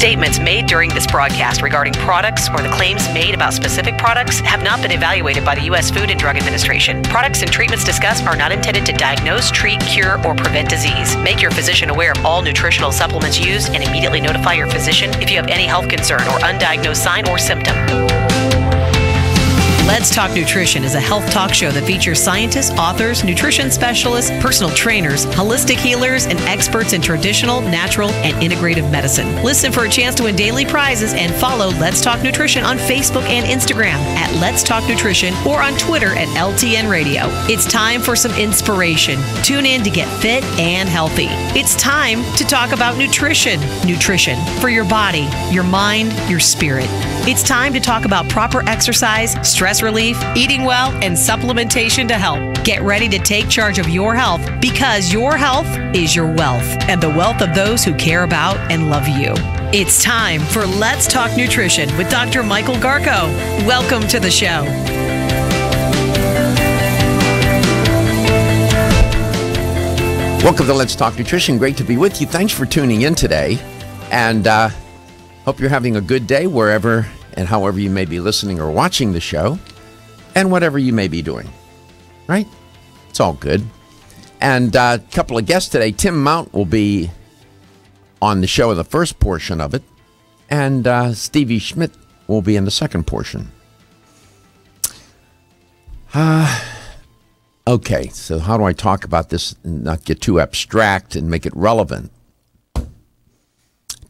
Statements made during this broadcast regarding products or the claims made about specific products have not been evaluated by the U.S. Food and Drug Administration. Products and treatments discussed are not intended to diagnose, treat, cure, or prevent disease. Make your physician aware of all nutritional supplements used and immediately notify your physician if you have any health concern or undiagnosed sign or symptom. Let's Talk Nutrition is a health talk show that features scientists, authors, nutrition specialists, personal trainers, holistic healers, and experts in traditional, natural, and integrative medicine. Listen for a chance to win daily prizes and follow Let's Talk Nutrition on Facebook and Instagram at Let's Talk Nutrition or on Twitter at LTN Radio. It's time for some inspiration. Tune in to get fit and healthy. It's time to talk about nutrition. Nutrition for your body, your mind, your spirit. It's time to talk about proper exercise, stress relief, eating well, and supplementation to help. Get ready to take charge of your health because your health is your wealth and the wealth of those who care about and love you. It's time for Let's Talk Nutrition with Dr. Michael Garko. Welcome to the show. Welcome to Let's Talk Nutrition. Great to be with you. Thanks for tuning in today, and hope you're having a good day wherever and however you may be listening or watching the show, and whatever you may be doing, right? It's all good. And a couple of guests today. Tim Mount will be on the show in the first portion of it, and Stevie Schmidt will be in the second portion. Okay, so how do I talk about this and not get too abstract and make it relevant?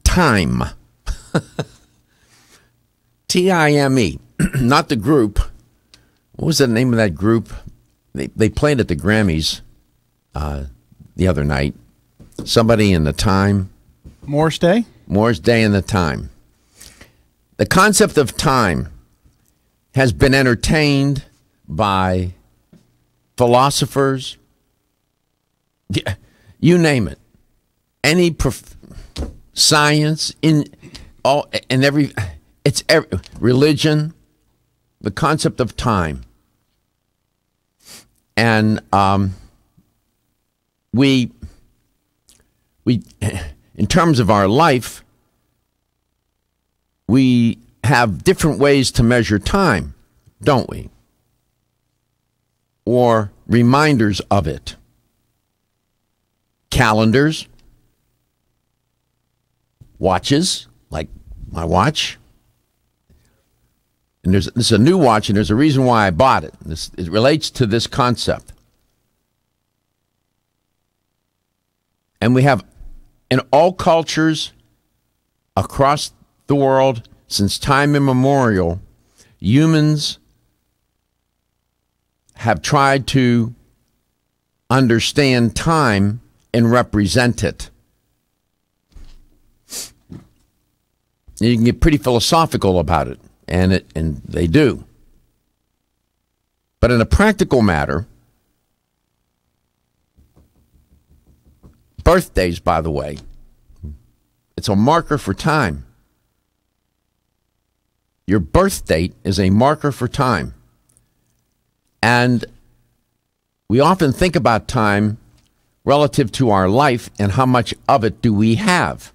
Time. T-I-M-E, not the group. What was the name of that group? They played at the Grammys the other night. Somebody in The Time. Morris Day? Morris Day and The Time. The concept of time has been entertained by philosophers. You name it. Any science, in all, and every... It's religion, the concept of time. And we, in terms of our life, we have different ways to measure time, don't we? Or reminders of it. Calendars, watches, like my watch. And this is a new watch, and there's a reason why I bought it. It relates to this concept. And we have, in all cultures across the world, since time immemorial, humans have tried to understand time and represent it. You can get pretty philosophical about it. And they do. But in a practical matter, birthdays, by the way, it's a marker for time. Your birth date is a marker for time. And we often think about time relative to our life and how much of it do we have.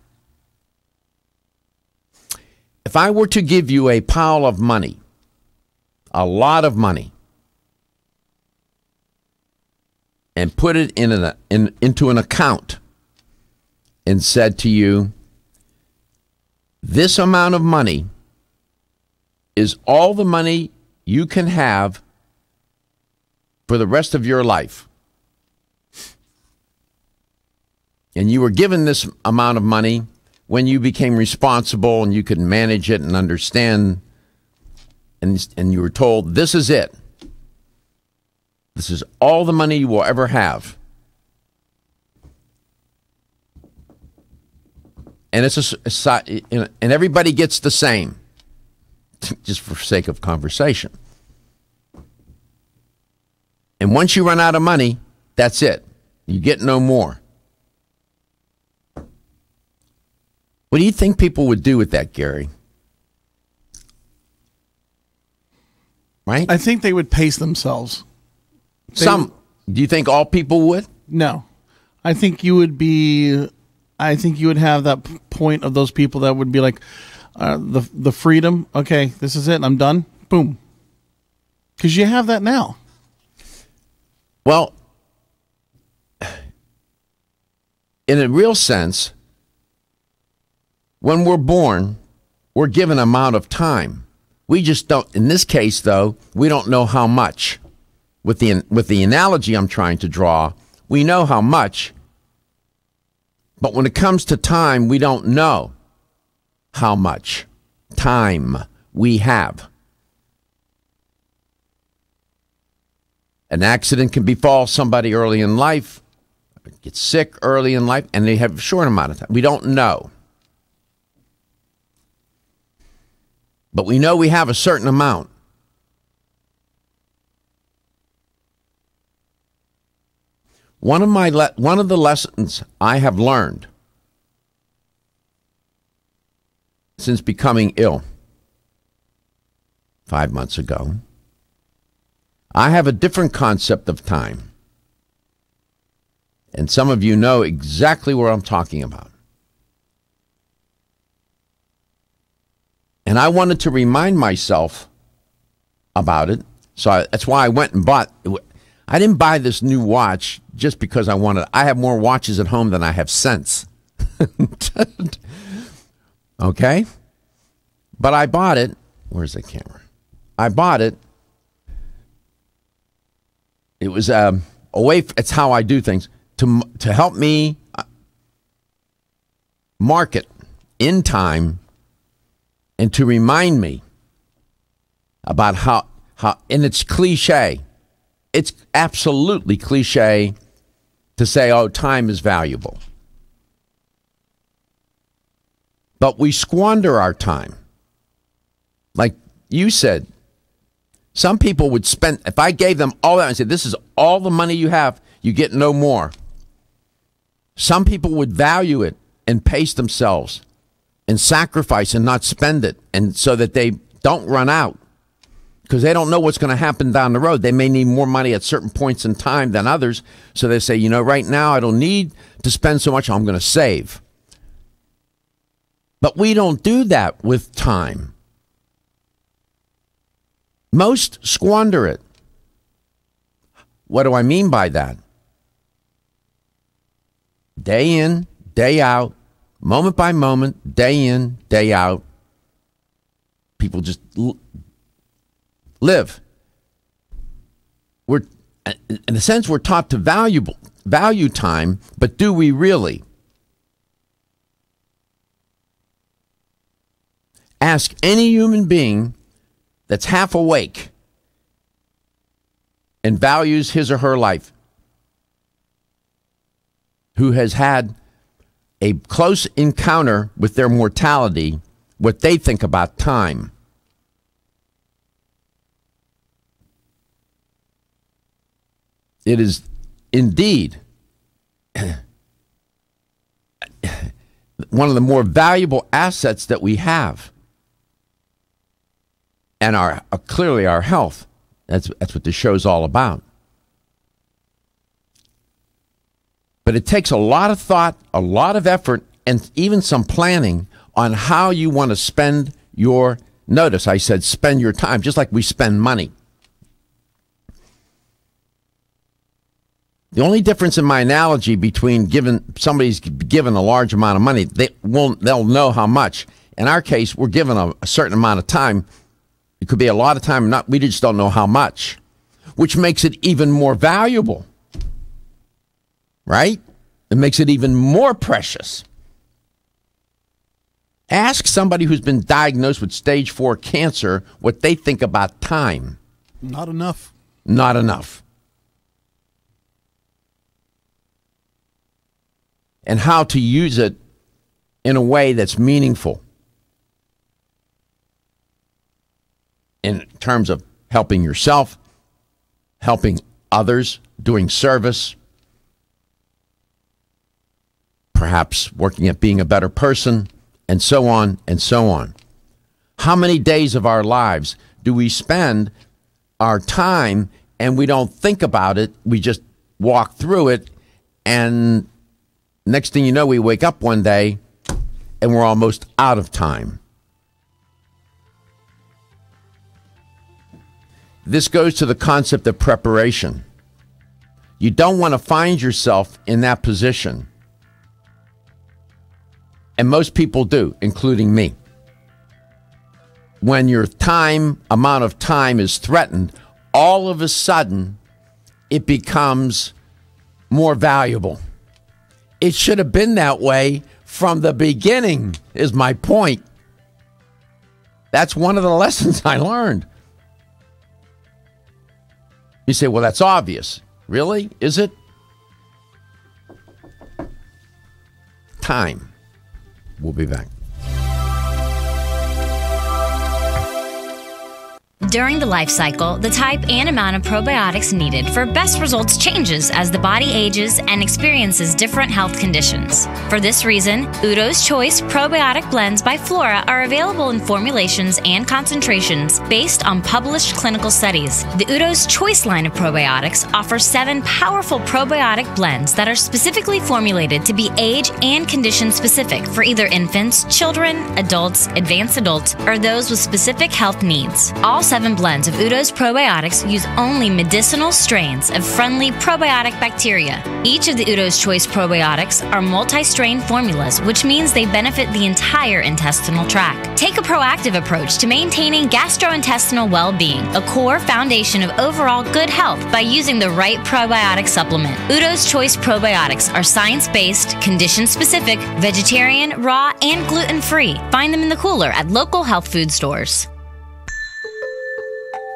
If I were to give you a pile of money, a lot of money, and put it into an account and said to you, this amount of money is all the money you can have for the rest of your life. And you were given this amount of money when you became responsible and you could manage it and understand, and you were told, this is it. This is all the money you will ever have. And it's and everybody gets the same, just for sake of conversation. And once you run out of money, that's it. You get no more. What do you think people would do with that, Gary? Right? I think they would pace themselves. Do you think all people would? No. I think you would be I think you would have that point of those people that would be like, the freedom. Okay, this is it. I'm done. Boom. Because you have that now. Well, in a real sense, when we're born, we're given an amount of time. We just don't, in this case, though, we don't know how much. With the analogy I'm trying to draw, we know how much, but when it comes to time, we don't know how much time we have. An accident can befall somebody early in life, gets sick early in life, and they have a short amount of time. We don't know. But we know we have a certain amount. One of the lessons I have learned since becoming ill 5 months ago, I have a different concept of time. And some of you know exactly what I'm talking about. And I wanted to remind myself about it. So that's why I went and bought. I didn't buy this new watch just because I wanted. I have more watches at home than I have cents. Okay? But I bought it. Where's the camera? I bought it. It was a way. It's how I do things. To help me mark it in time and to remind me about how, and it's cliche. It's absolutely cliche to say, oh, time is valuable. But we squander our time. Like you said, some people would spend, if I gave them all that and said, this is all the money you have, you get no more. Some people would value it and pace themselves and sacrifice and not spend it, and so that they don't run out, because they don't know what's going to happen down the road. They may need more money at certain points in time than others, so they say, you know, right now I don't need to spend so much, I'm going to save. But we don't do that with time. Most squander it. What do I mean by that? Day in, day out, moment by moment, day in, day out. People just live. We're, in a sense, we're taught to value time, but do we really? Ask any human being that's half awake and values his or her life, who has had a close encounter with their mortality, what they think about time. It is indeed one of the more valuable assets that we have, and our clearly our health. That's what this show's all about. But it takes a lot of thought, a lot of effort, and even some planning on how you want to spend your, notice I said spend your time, just like we spend money. The only difference in my analogy between somebody's given a large amount of money, they'll know how much. In our case, we're given a certain amount of time. It could be a lot of time, not, we just don't know how much, which makes it even more valuable. Right? It makes it even more precious. Ask somebody who's been diagnosed with stage 4 cancer what they think about time. Not enough. Not enough. And how to use it in a way that's meaningful in terms of helping yourself, helping others, doing service, perhaps working at being a better person, and so on and so on. How many days of our lives do we spend our time and we don't think about it? We just walk through it, and Next thing you know, we wake up one day and we're almost out of time. This goes to the concept of preparation. You don't want to find yourself in that position. And most people do, including me. When your amount of time is threatened, all of a sudden, it becomes more valuable. It should have been that way from the beginning, is my point. That's one of the lessons I learned. You say, well, that's obvious. Really? Is it? Time. We'll be back. During the life cycle, the type and amount of probiotics needed for best results changes as the body ages and experiences different health conditions. For this reason, Udo's Choice probiotic blends by Flora are available in formulations and concentrations based on published clinical studies. The Udo's Choice line of probiotics offers 7 powerful probiotic blends that are specifically formulated to be age and condition specific for either infants, children, adults, advanced adults, or those with specific health needs. All 7 blends of Udo's probiotics use only medicinal strains of friendly probiotic bacteria. Each of the Udo's Choice probiotics are multi-strain formulas, which means they benefit the entire intestinal tract. Take a proactive approach to maintaining gastrointestinal well-being, a core foundation of overall good health, by using the right probiotic supplement. Udo's Choice probiotics are science-based, condition-specific, vegetarian, raw, and gluten-free. Find them in the cooler at local health food stores.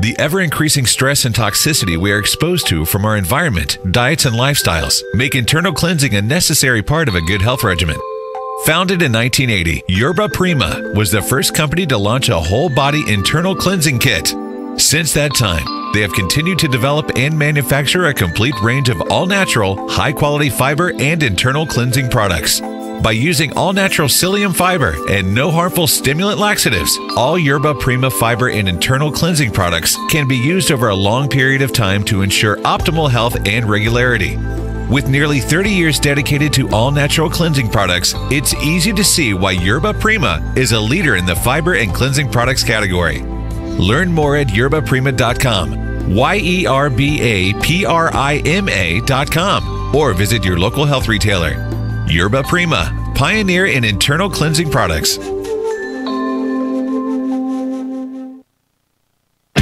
The ever-increasing stress and toxicity we are exposed to from our environment, diets, and lifestyles make internal cleansing a necessary part of a good health regimen. Founded in 1980, Yerba Prima was the first company to launch a whole-body internal cleansing kit. Since that time, they have continued to develop and manufacture a complete range of all-natural, high-quality fiber and internal cleansing products. By using all-natural psyllium fiber and no harmful stimulant laxatives, all Yerba Prima fiber and internal cleansing products can be used over a long period of time to ensure optimal health and regularity. With nearly 30 years dedicated to all-natural cleansing products, it's easy to see why Yerba Prima is a leader in the fiber and cleansing products category. Learn more at yerbaprima.com, YERBAPRIMA.com, or visit your local health retailer. Yerba Prima, pioneer in internal cleansing products.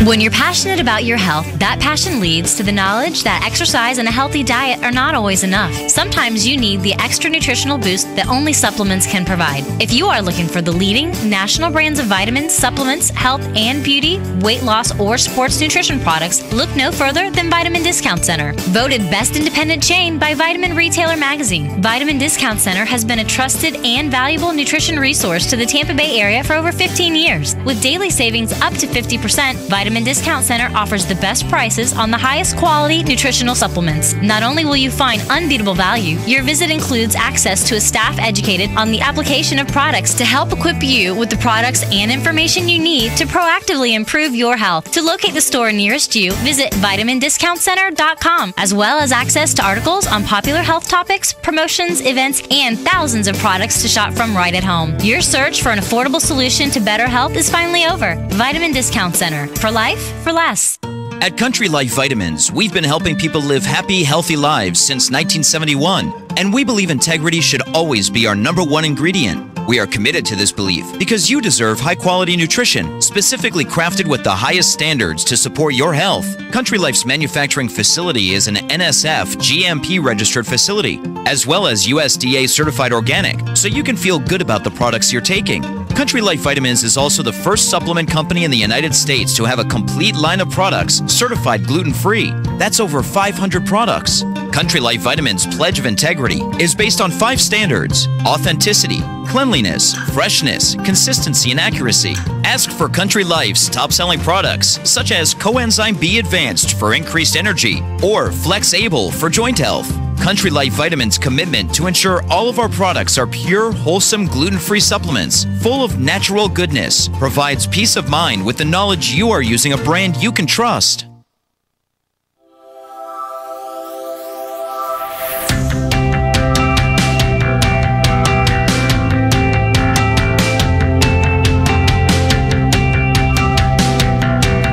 When you're passionate about your health, that passion leads to the knowledge that exercise and a healthy diet are not always enough. Sometimes you need the extra nutritional boost that only supplements can provide. If you are looking for the leading national brands of vitamins, supplements, health and beauty, weight loss, or sports nutrition products, look no further than Vitamin Discount Center. Voted Best Independent Chain by Vitamin Retailer Magazine, Vitamin Discount Center has been a trusted and valuable nutrition resource to the Tampa Bay area for over 15 years. With daily savings up to 50%, Vitamin Discount Center offers the best prices on the highest quality nutritional supplements. Not only will you find unbeatable value, your visit includes access to a staff educated on the application of products to help equip you with the products and information you need to proactively improve your health. To locate the store nearest you, visit vitamindiscountcenter.com, as well as access to articles on popular health topics, promotions, events, and thousands of products to shop from right at home. Your search for an affordable solution to better health is finally over. Vitamin Discount Center. For life, for less. At Country Life Vitamins, we've been helping people live happy, healthy lives since 1971, and we believe integrity should always be our #1 ingredient. We are committed to this belief because you deserve high-quality nutrition, specifically crafted with the highest standards to support your health. Country Life's manufacturing facility is an NSF GMP-registered facility, as well as USDA-certified organic, so you can feel good about the products you're taking. Country Life Vitamins is also the first supplement company in the United States to have a complete line of products certified gluten-free. That's over 500 products. Country Life Vitamins' pledge of integrity is based on 5 standards: authenticity, cleanliness, freshness, consistency, and accuracy. Ask for Country Life's top-selling products, such as Coenzyme B Advanced for increased energy or Flex-Able for joint health. Country Life Vitamins' commitment to ensure all of our products are pure, wholesome, gluten-free supplements full of natural goodness provides peace of mind with the knowledge you are using a brand you can trust.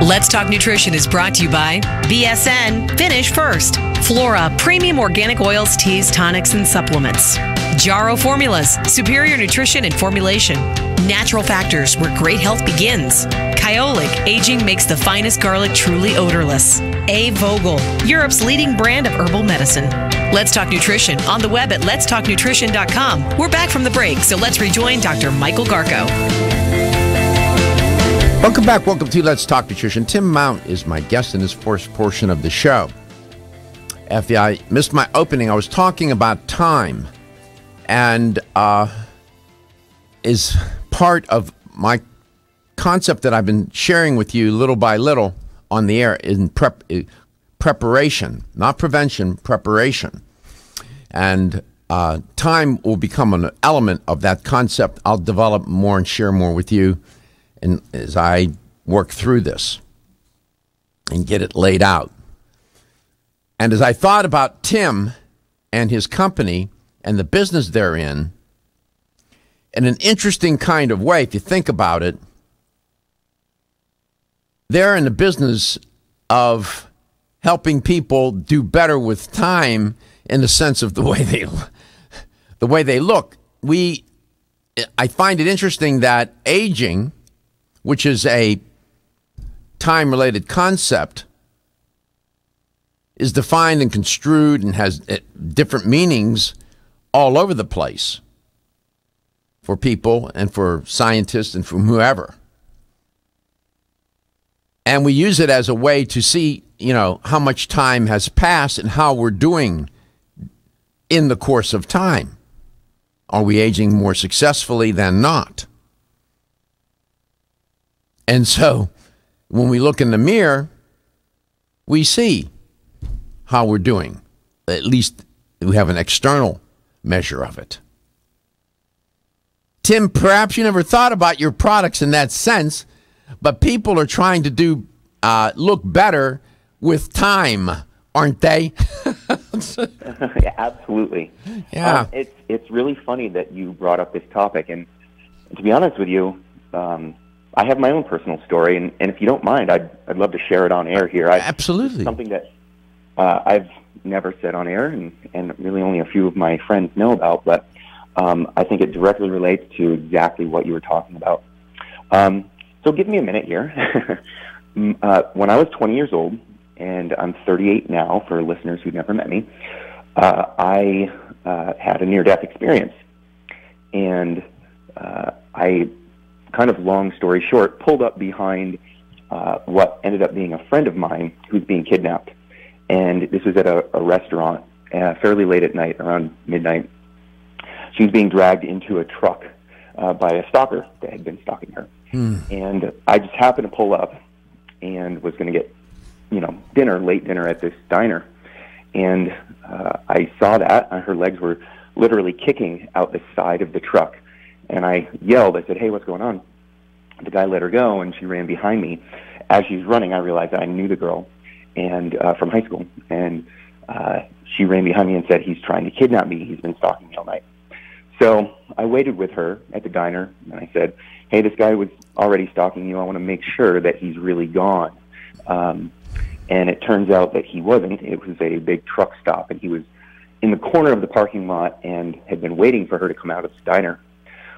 Let's Talk Nutrition is brought to you by BSN, Finish First, Flora, Premium Organic Oils, Teas, Tonics, and Supplements, Jarrow Formulas, Superior Nutrition and Formulation, Natural Factors, where great health begins, Kyolic, aging makes the finest garlic truly odorless, A. Vogel, Europe's leading brand of herbal medicine. Let's Talk Nutrition on the web at letstalknutrition.com. We're back from the break, so let's rejoin Dr. Michael Garko. Welcome back. Welcome to Let's Talk Nutrition. Tim Mount is my guest in this first portion of the show. If I missed my opening, I was talking about time, and is part of my concept that I've been sharing with you little by little on the air in preparation, not prevention, preparation. And time will become an element of that concept. I'll develop more and share more with you and as I work through this and get it laid out. And as I thought about Tim and his company and the business they're in an interesting kind of way, if you think about it, they're in the business of helping people do better with time in the sense of the way they look. I find it interesting that aging, which is a time-related concept, is defined and construed and has different meanings all over the place for people and for scientists and for whoever. And we use it as a way to see, you know, how much time has passed and how we're doing in the course of time. Are we aging more successfully than not? And so when we look in the mirror, we see how we're doing. At least we have an external measure of it. Tim, perhaps you never thought about your products in that sense, but people are trying to do look better with time, aren't they? Yeah, absolutely. Yeah, it's really funny that you brought up this topic, and to be honest with you, I have my own personal story, and if you don't mind, I'd love to share it on air here. Absolutely. It's something that I've never said on air, and really only a few of my friends know about, but I think it directly relates to exactly what you were talking about. So give me a minute here. When I was 20 years old, and I'm 38 now, for listeners who've never met me, I had a near-death experience. And I, kind of long story short, pulled up behind what ended up being a friend of mine who was being kidnapped. And this was at a restaurant fairly late at night, around midnight. She was being dragged into a truck by a stalker that had been stalking her. Mm. And I just happened to pull up and was going to get, you know, dinner, late dinner at this diner. And I saw that. Her legs were literally kicking out the side of the truck. And I yelled. I said, "Hey, what's going on?" The guy let her go, and she ran behind me. As she's running, I realized I knew the girl and from high school. And she ran behind me and said, "He's trying to kidnap me. He's been stalking me all night." So I waited with her at the diner, and I said, "Hey, this guy was already stalking you. I want to make sure that he's really gone." And it turns out that he wasn't. It was a big truck stop, and he was in the corner of the parking lot and had been waiting for her to come out of the diner.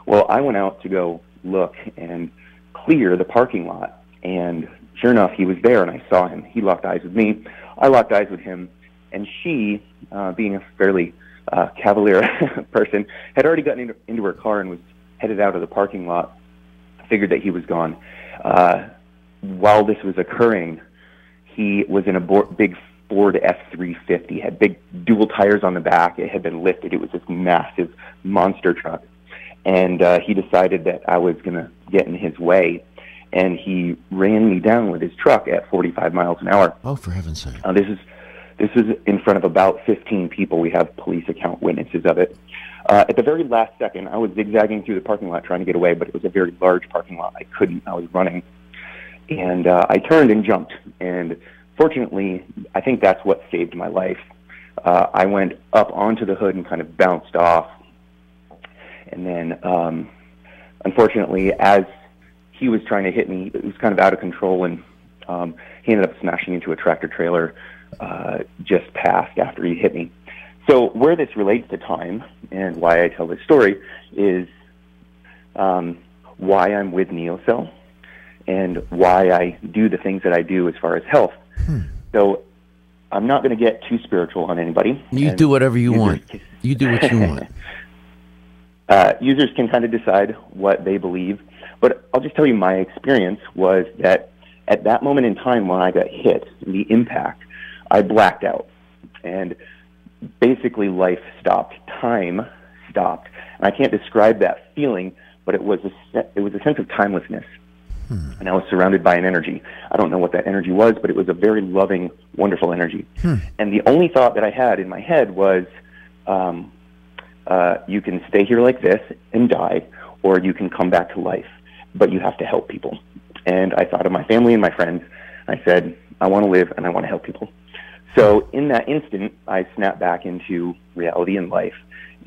Well, I went out to go look and clear the parking lot, and sure enough, he was there, and I saw him. He locked eyes with me. I locked eyes with him, and she, being a fairly cavalier person, had already gotten into her car and was headed out of the parking lot. I figured that he was gone. While this was occurring, he was in a big Ford F-350, had big dual tires on the back. It had been lifted. It was this massive monster truck. And he decided that I was going to get in his way, and he ran me down with his truck at 45 miles an hour. Oh, for heaven's sake. This is in front of about 15 people. We have police account witnesses of it. At the very last second, I was zigzagging through the parking lot trying to get away, but it was a very large parking lot. I couldn't. I was running. And I turned and jumped. And fortunately, I think that's what saved my life. I went up onto the hood and kind of bounced off. And then, unfortunately, as he was trying to hit me, it was kind of out of control, and He ended up smashing into a tractor trailer just past after he hit me. So where this relates to time and why I tell this story is why I'm with NeoCell and why I do the things that I do as far as health. So I'm not going to get too spiritual on anybody. You do whatever you want. You do what you want. Users can kind of decide what they believe. But I'll just tell you my experience was that at that moment in time when I got hit, the impact, I blacked out. And basically life stopped, time stopped. And I can't describe that feeling, but it was a sense of timelessness. And I was surrounded by an energy. I don't know what that energy was, but it was a very loving, wonderful energy. And the only thought that I had in my head was, you can stay here like this and die, or you can come back to life, but you have to help people. And I thought of my family and my friends. I said, I want to live and I want to help people. So in that instant, I snapped back into reality and life.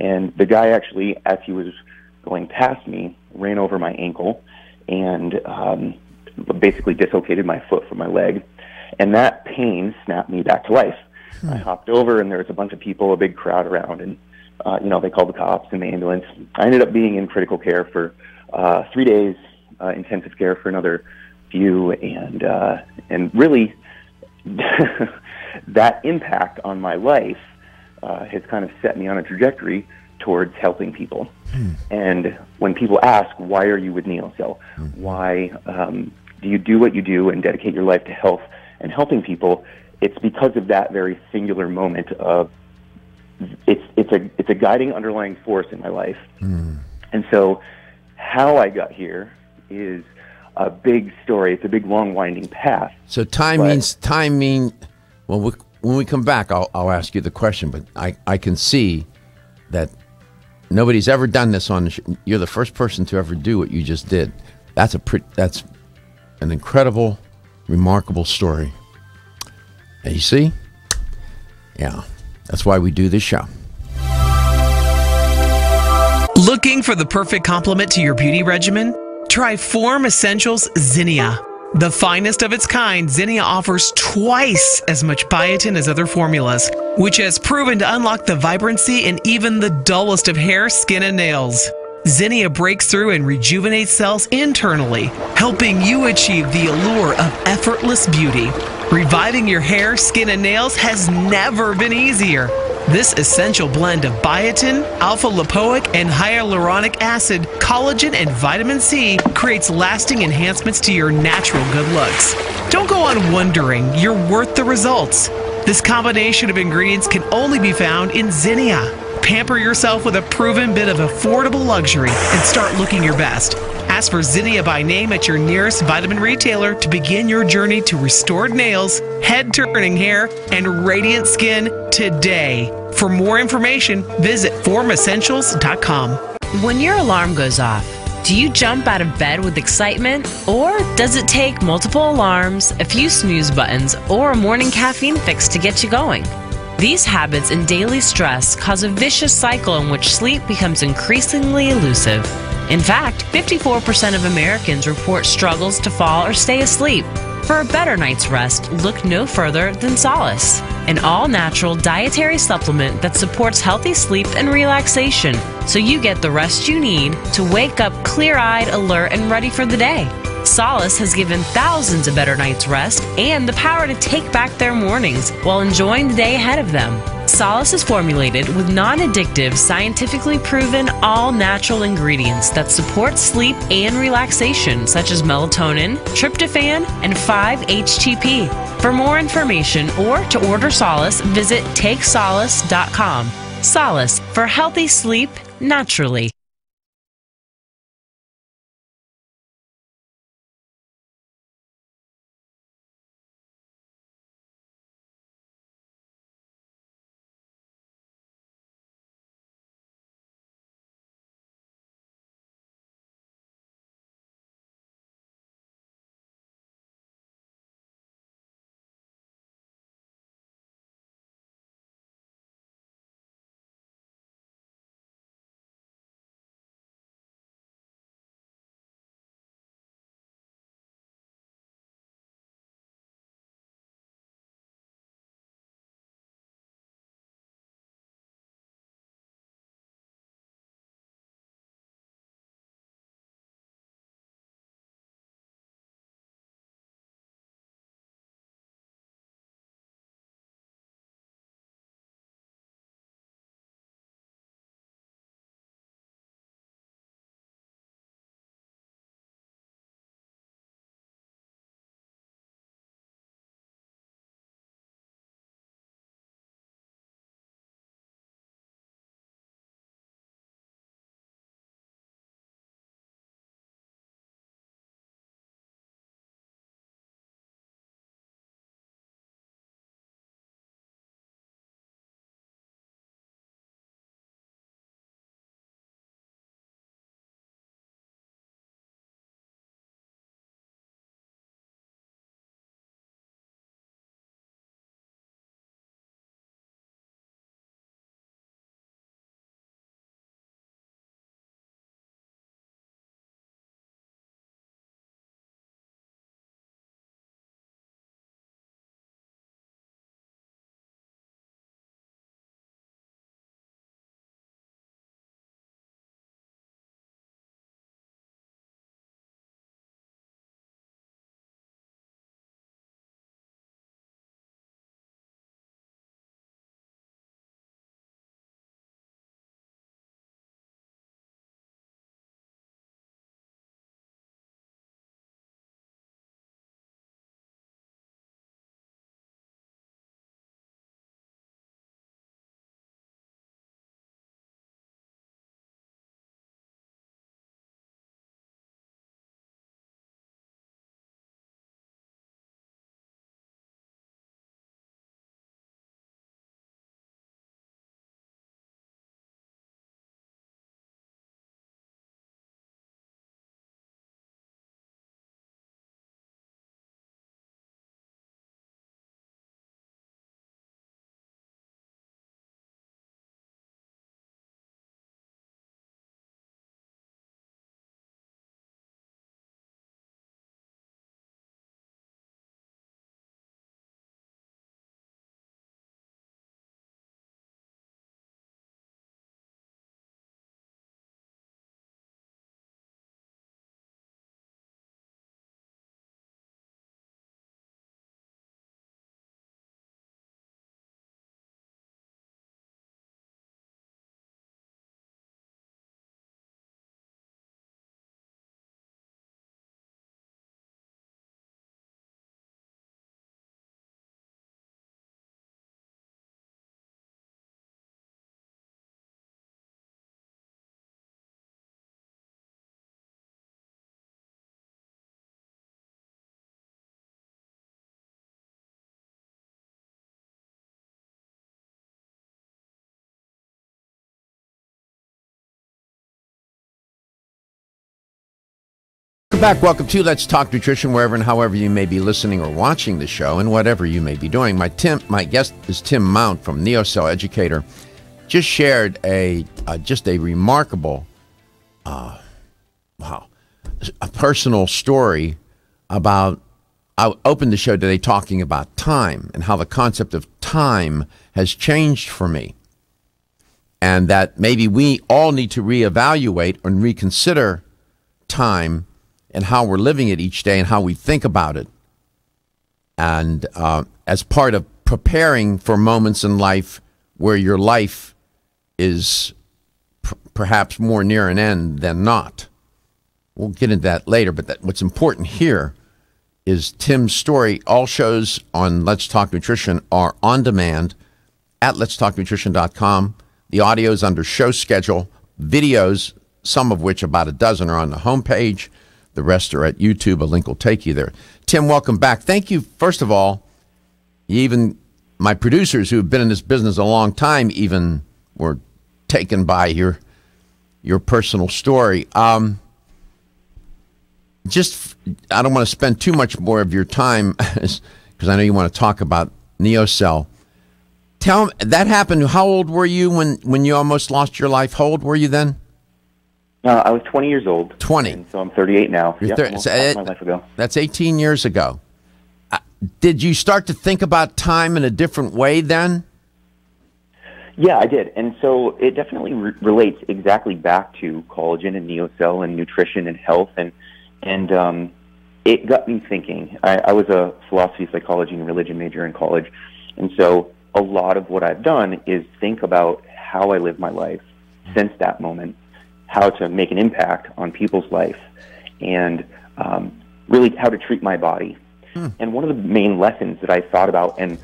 And the guy actually, as he was going past me, ran over my ankle and basically dislocated my foot from my leg. And that pain snapped me back to life. I hopped over, and there was a bunch of people, a big crowd around, and they called the cops and the ambulance. I ended up being in critical care for 3 days, intensive care for another few, and really that impact on my life has kind of set me on a trajectory towards helping people. And when people ask, why are you with NeoCell? Why do you do what you do and dedicate your life to health and helping people? It's because of that very singular moment of it's a guiding underlying force in my life. And so how I got here is a big story. It's a big, long, winding path. So well, when we come back, I'll ask you the question, but I can see that nobody's ever done this on the show. You're the first person to ever do what you just did. That's an incredible, remarkable story. And you see? Yeah. That's why we do this show. Looking for the perfect complement to your beauty regimen? Try Form Essentials Zinnia. The finest of its kind, Zinnia offers twice as much biotin as other formulas, which has proven to unlock the vibrancy in even the dullest of hair, skin, and nails. Zinnia breaks through and rejuvenates cells internally, helping you achieve the allure of effortless beauty. Reviving your hair, skin, and nails has never been easier. This essential blend of biotin, alpha-lipoic and hyaluronic acid, collagen, and vitamin C creates lasting enhancements to your natural good looks. Don't go on wondering, you're worth the results. This combination of ingredients can only be found in Zinnia. Pamper yourself with a proven bit of affordable luxury and start looking your best. Ask for Zinnia by name at your nearest vitamin retailer to begin your journey to restored nails, head-turning hair, and radiant skin today. For more information, visit formessentials.com. When your alarm goes off, do you jump out of bed with excitement? Or does it take multiple alarms, a few snooze buttons, or a morning caffeine fix to get you going? These habits and daily stress cause a vicious cycle in which sleep becomes increasingly elusive. In fact, 54% of Americans report struggles to fall or stay asleep. For a better night's rest, look no further than Solace, an all-natural dietary supplement that supports healthy sleep and relaxation, so you get the rest you need to wake up clear-eyed, alert, and ready for the day. Solace has given thousands a better night's rest and the power to take back their mornings while enjoying the day ahead of them. Solace is formulated with non-addictive, scientifically proven, all-natural ingredients that support sleep and relaxation, such as melatonin, tryptophan, and 5-HTP. For more information or to order Solace, visit TakeSolace.com. Solace, for healthy sleep, naturally. Welcome back. Welcome to Let's Talk Nutrition, wherever and however you may be listening or watching the show, and whatever you may be doing. My guest is Tim Mount from NeoCell Educator. Just shared a remarkable, a personal story about. I opened the show today talking about time and how the concept of time has changed for me, and that maybe we all need to reevaluate and reconsider time and how we're living it each day and how we think about it, and as part of preparing for moments in life where your life is perhaps more near an end than not. We'll get into that later, but what's important here is Tim's story. All shows on Let's Talk Nutrition are on demand at letstalknutrition.com. The audio is under show schedule. Videos, some of which about a dozen, are on the homepage. The rest are at YouTube. A link will take you there. Tim, welcome back. Thank you, first of all. Even my producers who have been in this business a long time even were taken by your personal story. I don't want to spend too much more of your time because I know you want to talk about NeoCell. Tell me, that happened. How old were you when you almost lost your life? How old were you then? I was 20 years old. 20. And so I'm 38 now. You're 30, so my life ago. That's 18 years ago. Did you start to think about time in a different way then? Yeah, I did. And so it definitely relates exactly back to collagen and NeoCell and nutrition and health. And it got me thinking. I was a philosophy, psychology, and religion major in college. And so a lot of what I've done is think about how I live my life since that moment, how to make an impact on people's life, and really how to treat my body. And one of the main lessons that I thought about and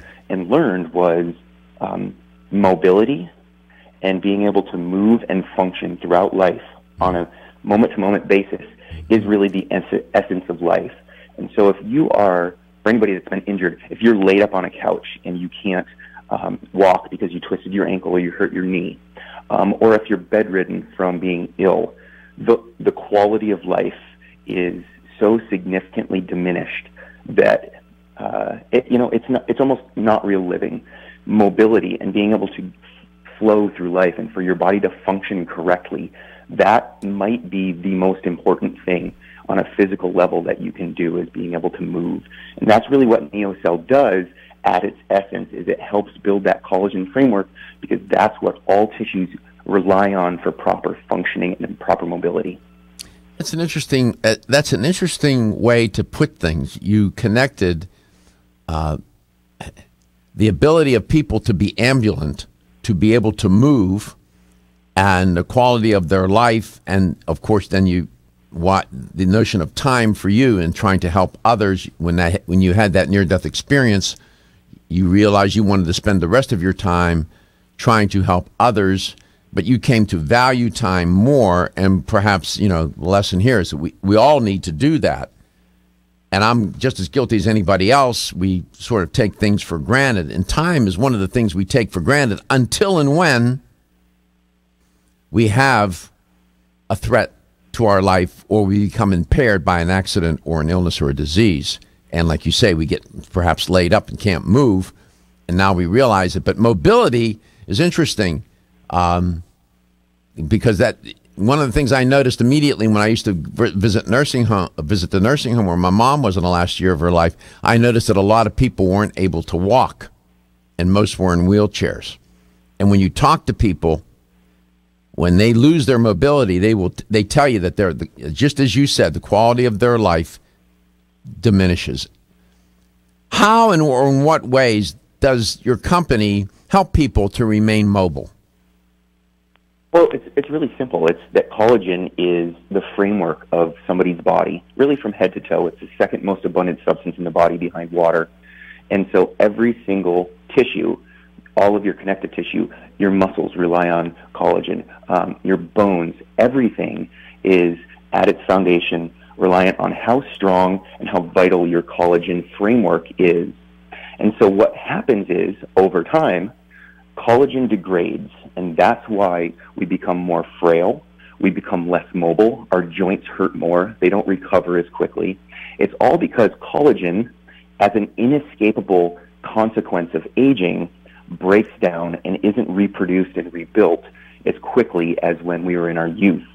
learned was mobility and being able to move and function throughout life on a moment-to-moment basis is really the essence of life. And so if you are, for anybody that's been injured, if you're laid up on a couch and you can't walk because you twisted your ankle or you hurt your knee, or if you're bedridden from being ill, the quality of life is so significantly diminished that it's almost not real living. Mobility and being able to flow through life and for your body to function correctly, that might be the most important thing on a physical level that you can do, is being able to move. And that's really what NeoCell does at its essence, is it helps build that collagen framework, because that's what all tissues rely on for proper functioning and proper mobility. That's an interesting way to put things. You connected the ability of people to be ambulant, to be able to move, and the quality of their life, and of course, then the notion of time for you and trying to help others. When you had that near-death experience, you realized you wanted to spend the rest of your time trying to help others. But you came to value time more, and perhaps, the lesson here is that we all need to do that. And I'm just as guilty as anybody else. We sort of take things for granted. And time is one of the things we take for granted until and when we have a threat to our life, or we become impaired by an accident or an illness or a disease. And like you say, we get perhaps laid up and can't move, and now we realize it. But mobility is interesting. Because one of the things I noticed immediately when I used to visit the nursing home where my mom was in the last year of her life, I noticed that a lot of people weren't able to walk, and most were in wheelchairs. And when you talk to people, when they lose their mobility, they tell you that just as you said, the quality of their life diminishes. How and or in what ways does your company help people to remain mobile? Well, it's really simple. It's that collagen is the framework of somebody's body, really from head to toe. It's the second most abundant substance in the body behind water. And so every single tissue, all of your connective tissue, your muscles rely on collagen, your bones, everything is at its foundation reliant on how strong and how vital your collagen framework is. And so what happens is, over time, collagen degrades, and that's why we become more frail. we become less mobile, our joints hurt more, they don't recover as quickly. It's all because collagen, as an inescapable consequence of aging, breaks down and isn't reproduced and rebuilt as quickly as when we were in our youth.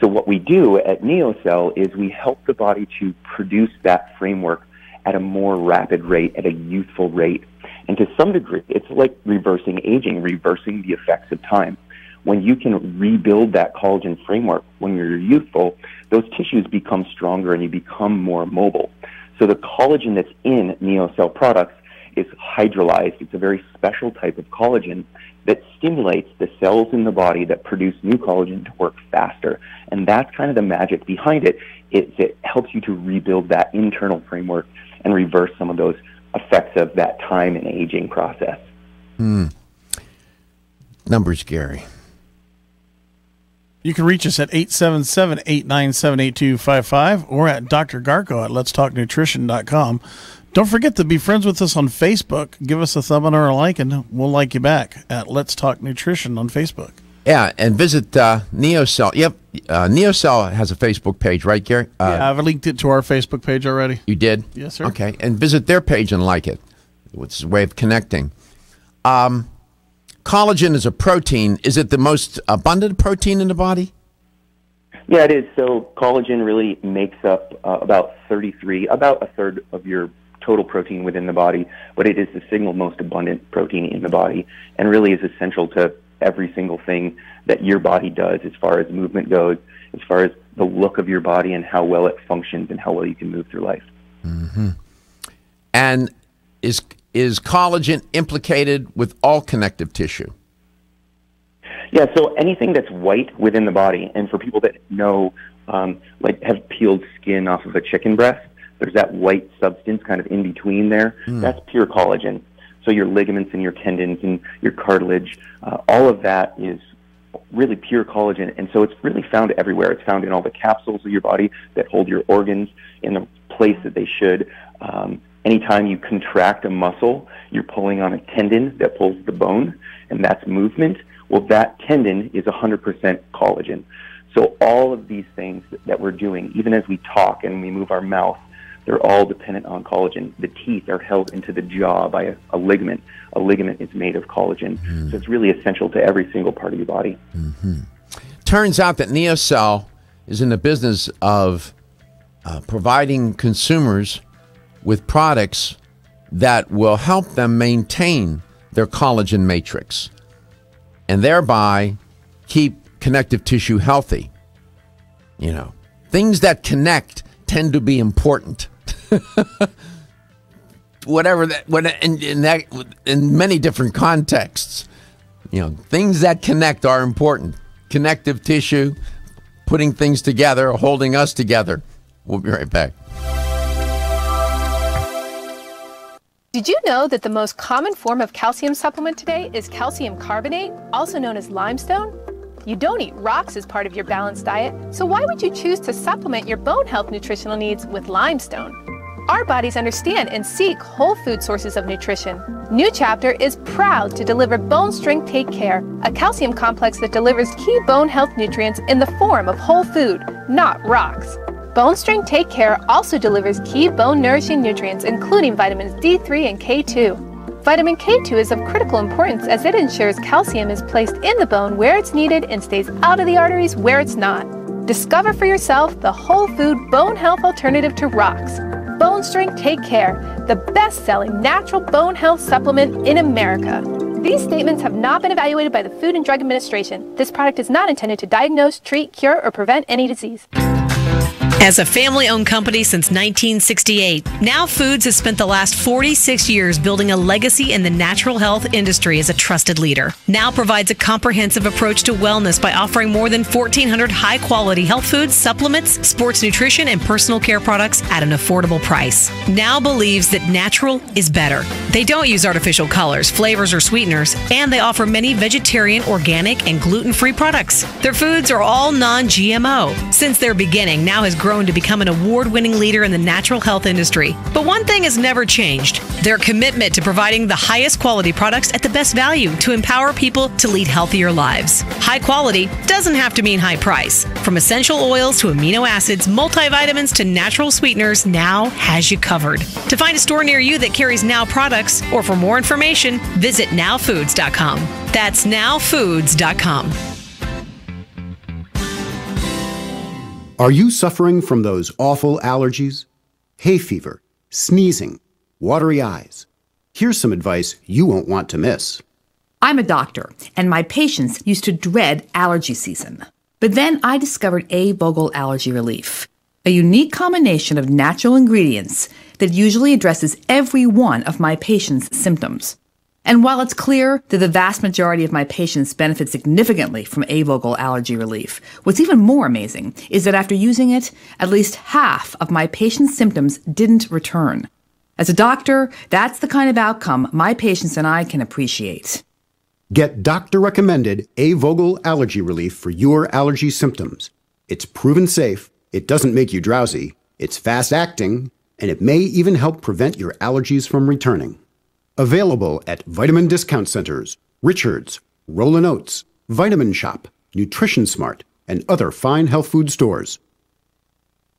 So what we do at NeoCell is we help the body to produce that framework at a more rapid rate, at a youthful rate. And to some degree, it's like reversing aging, reversing the effects of time. When you can rebuild that collagen framework when you're youthful, those tissues become stronger and you become more mobile. So the collagen that's in NeoCell products is hydrolyzed. It's a very special type of collagen that stimulates the cells in the body that produce new collagen to work faster. And that's kind of the magic behind it. It helps you to rebuild that internal framework and reverse some of those effects of that time and aging process. Numbers, Gary. You can reach us at 877-897-8255 or at Dr. Garko at letstalknutrition.com. Don't forget to be friends with us on Facebook. Give us a thumb or a like, and we'll like you back at Let's Talk Nutrition on Facebook. Yeah, and visit NeoCell. Yep, NeoCell has a Facebook page, right, Gary? Yeah, I've linked it to our Facebook page already. You did? Yes, sir. Okay, and visit their page and like it. It's a way of connecting. Collagen is a protein. Is it the most abundant protein in the body? Yeah, it is. So collagen really makes up about a third of your total protein within the body, but it is the single most abundant protein in the body and really is essential to every single thing that your body does as far as movement goes, as far as the look of your body and how well it functions and how well you can move through life. Mm-hmm. And is collagen implicated with all connective tissue? Yeah, so anything that's white within the body, and for people that know, like have peeled skin off of a chicken breast, there's that white substance kind of in between there. That's pure collagen. So your ligaments and your tendons and your cartilage, all of that is really pure collagen. And so it's really found everywhere. It's found in all the capsules of your body that hold your organs in the place that they should. Anytime you contract a muscle, you're pulling on a tendon that pulls the bone, and that's movement. Well, that tendon is 100% collagen. So all of these things that we're doing, even as we talk and we move our mouth, they're all dependent on collagen. The teeth are held into the jaw by a ligament. A ligament is made of collagen. So it's really essential to every single part of your body. Turns out that NeoCell is in the business of providing consumers with products that will help them maintain their collagen matrix and thereby keep connective tissue healthy. You know, things that connect tend to be important. Whatever that, in many different contexts, you know, things that connect are important. Connective tissue, putting things together, holding us together. We'll be right back. Did you know that the most common form of calcium supplement today is calcium carbonate, also known as limestone? You don't eat rocks as part of your balanced diet, so why would you choose to supplement your bone health nutritional needs with limestone? Our bodies understand and seek whole food sources of nutrition. New Chapter is proud to deliver Bone Strength Take Care, a calcium complex that delivers key bone health nutrients in the form of whole food, not rocks. Bone Strength Take Care also delivers key bone nourishing nutrients, including vitamins D3 and K2. Vitamin K2 is of critical importance as it ensures calcium is placed in the bone where it's needed and stays out of the arteries where it's not. Discover for yourself the whole food bone health alternative to rocks. Bone Strength Take Care, the best-selling natural bone health supplement in America. These statements have not been evaluated by the Food and Drug Administration. This product is not intended to diagnose, treat, cure, or prevent any disease. As a family-owned company since 1968, Now Foods has spent the last 46 years building a legacy in the natural health industry as a trusted leader. Now provides a comprehensive approach to wellness by offering more than 1,400 high-quality health foods, supplements, sports nutrition, and personal care products at an affordable price. Now believes that natural is better. They don't use artificial colors, flavors, or sweeteners, and they offer many vegetarian, organic, and gluten-free products. Their foods are all non-GMO. Since their beginning, Now has grown grown to become an award-winning leader in the natural health industry. But one thing has never changed: their commitment to providing the highest quality products at the best value to empower people to lead healthier lives. High quality doesn't have to mean high price. From essential oils to amino acids, multivitamins to natural sweeteners, Now has you covered. To find a store near you that carries Now products, or for more information, visit nowfoods.com. That's nowfoods.com. Are you suffering from those awful allergies? Hay fever, sneezing, watery eyes? Here's some advice you won't want to miss. I'm a doctor, and my patients used to dread allergy season. But then I discovered A. Vogel Allergy Relief, a unique combination of natural ingredients that usually addresses every one of my patients' symptoms. And while it's clear that the vast majority of my patients benefit significantly from A. Vogel Allergy Relief, what's even more amazing is that after using it, at least half of my patients' symptoms didn't return. As a doctor, that's the kind of outcome my patients and I can appreciate. Get doctor-recommended A. Vogel Allergy Relief for your allergy symptoms. It's proven safe, it doesn't make you drowsy, it's fast-acting, and it may even help prevent your allergies from returning. Available at Vitamin Discount Centers, Richards, Rollin' Oats, Vitamin Shop, Nutrition Smart, and other fine health food stores.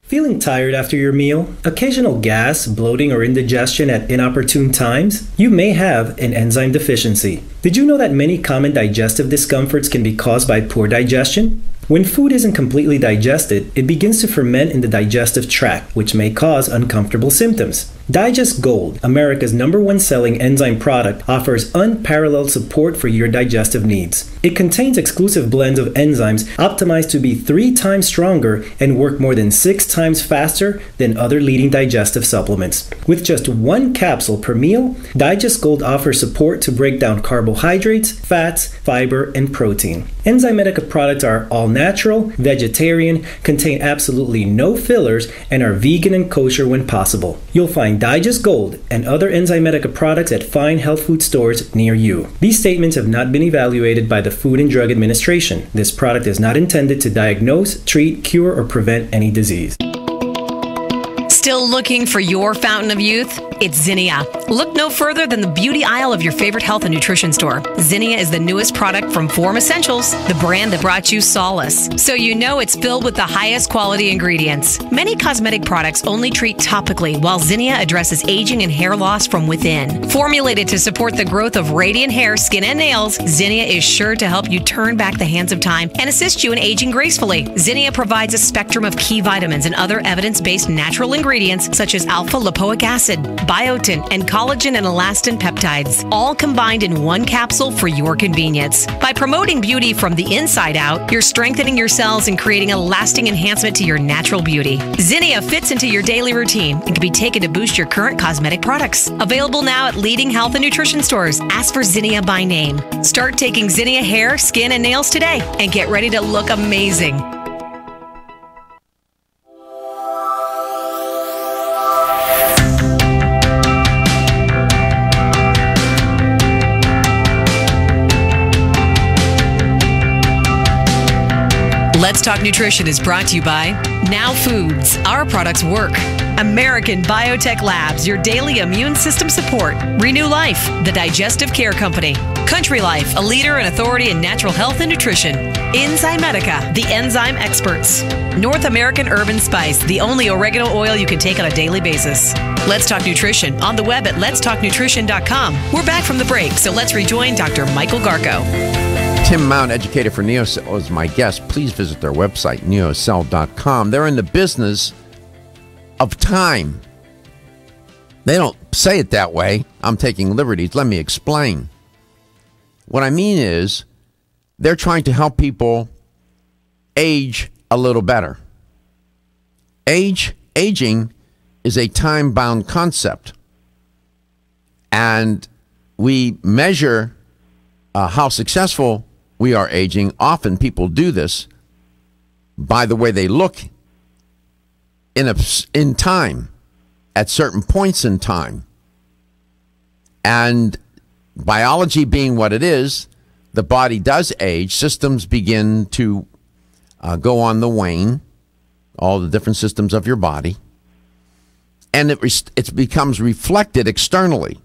Feeling tired after your meal? Occasional gas, bloating, or indigestion at inopportune times? You may have an enzyme deficiency. Did you know that many common digestive discomforts can be caused by poor digestion? When food isn't completely digested, it begins to ferment in the digestive tract, which may cause uncomfortable symptoms. Digest Gold, America's #1 selling enzyme product, offers unparalleled support for your digestive needs. It contains exclusive blends of enzymes optimized to be 3 times stronger and work more than 6 times faster than other leading digestive supplements. With just 1 capsule per meal, Digest Gold offers support to break down carbohydrates, fats, fiber, and protein. Enzymedica products are all natural, vegetarian, contain absolutely no fillers, and are vegan and kosher when possible. You'll find Digest Gold and other Enzymedica products at fine health food stores near you. These statements have not been evaluated by the Food and Drug Administration. This product is not intended to diagnose, treat, cure, or prevent any disease. Still looking for your fountain of youth? It's Zinnia. Look no further than the beauty aisle of your favorite health and nutrition store. Zinnia is the newest product from Form Essentials, the brand that brought you Solace, so you know it's filled with the highest quality ingredients. Many cosmetic products only treat topically, while Zinnia addresses aging and hair loss from within. Formulated to support the growth of radiant hair, skin, and nails, Zinnia is sure to help you turn back the hands of time and assist you in aging gracefully. Zinnia provides a spectrum of key vitamins and other evidence-based natural ingredients such as alpha lipoic acid, biotin, and collagen and elastin peptides, all combined in 1 capsule for your convenience. By promoting beauty from the inside out, you're strengthening your cells and creating a lasting enhancement to your natural beauty. Zinnia fits into your daily routine and can be taken to boost your current cosmetic products. Available now at leading health and nutrition stores. Ask for Zinnia by name. Start taking Zinnia hair, skin, and nails today and get ready to look amazing. Let's Talk Nutrition is brought to you by Now Foods. Our products work. American Biotech Labs, your daily immune system support. Renew Life, the digestive care company. Country Life, a leader and authority in natural health and nutrition. Enzymedica, the enzyme experts. North American Herb and Spice, the only oregano oil you can take on a daily basis. Let's Talk Nutrition on the web at letstalknutrition.com. We're back from the break, so let's rejoin Dr. Michael Garko. Tim Mount, educator for NeoCell, is my guest. Please visit their website, NeoCell.com. They're in the business of time. They don't say it that way. I'm taking liberties. Let me explain. What I mean is they're trying to help people age a little better. Aging is a time-bound concept. And we measure how successful we are aging. Often people do this by the way they look in time, at certain points in time. And biology being what it is, the body does age. Systems begin to go on the wane. all the different systems of your body, and it becomes reflected externally.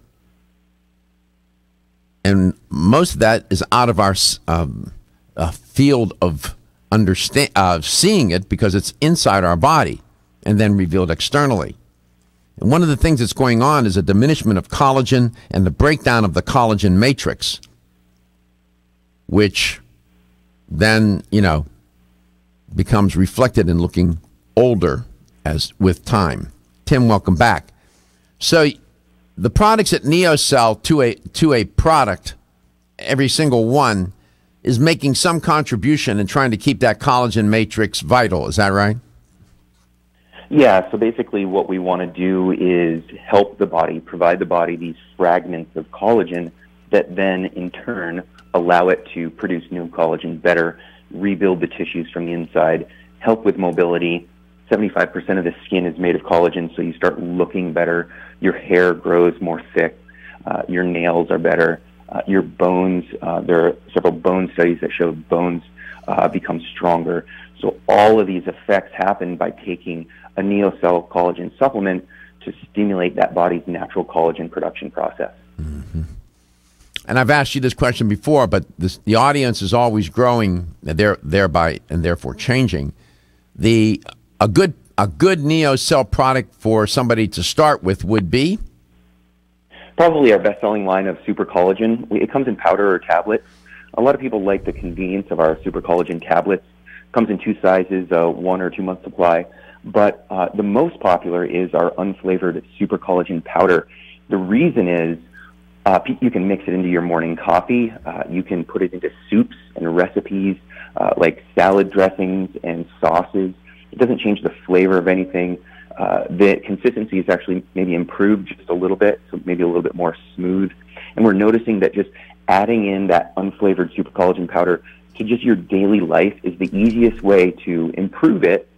And most of that is out of our field of seeing it, because it's inside our body and then revealed externally. And one of the things that's going on is a diminishment of collagen and the breakdown of the collagen matrix, which then, you know, becomes reflected in looking older as with time. Tim, welcome back. So the products at NeoCell, to a product, every single one is making some contribution and trying to keep that collagen matrix vital. Is that right? Yeah, so basically what we want to do is help the body, provide the body these fragments of collagen that then in turn allow it to produce new collagen better, rebuild the tissues from the inside, help with mobility. 75% of the skin is made of collagen, so you start looking better. Your hair grows more thick. Your nails are better. Your bones, there are several bone studies that show bones become stronger. So all of these effects happen by taking a NeoCell collagen supplement to stimulate that body's natural collagen production process. Mm-hmm. And I've asked you this question before, but the audience is always growing, thereby and therefore changing. A good NeoCell product for somebody to start with would be probably our best-selling line of super collagen. It comes in powder or tablets. A lot of people like the convenience of our super collagen tablets. It comes in two sizes, a 1 or 2 month supply. But the most popular is our unflavored super collagen powder. The reason is, you can mix it into your morning coffee. You can put it into soups and recipes like salad dressings and sauces. It doesn't change the flavor of anything. The consistency is actually maybe improved just a little bit, so maybe a little bit more smooth. And we're noticing that just adding in that unflavored super collagen powder to just your daily life is the easiest way to improve it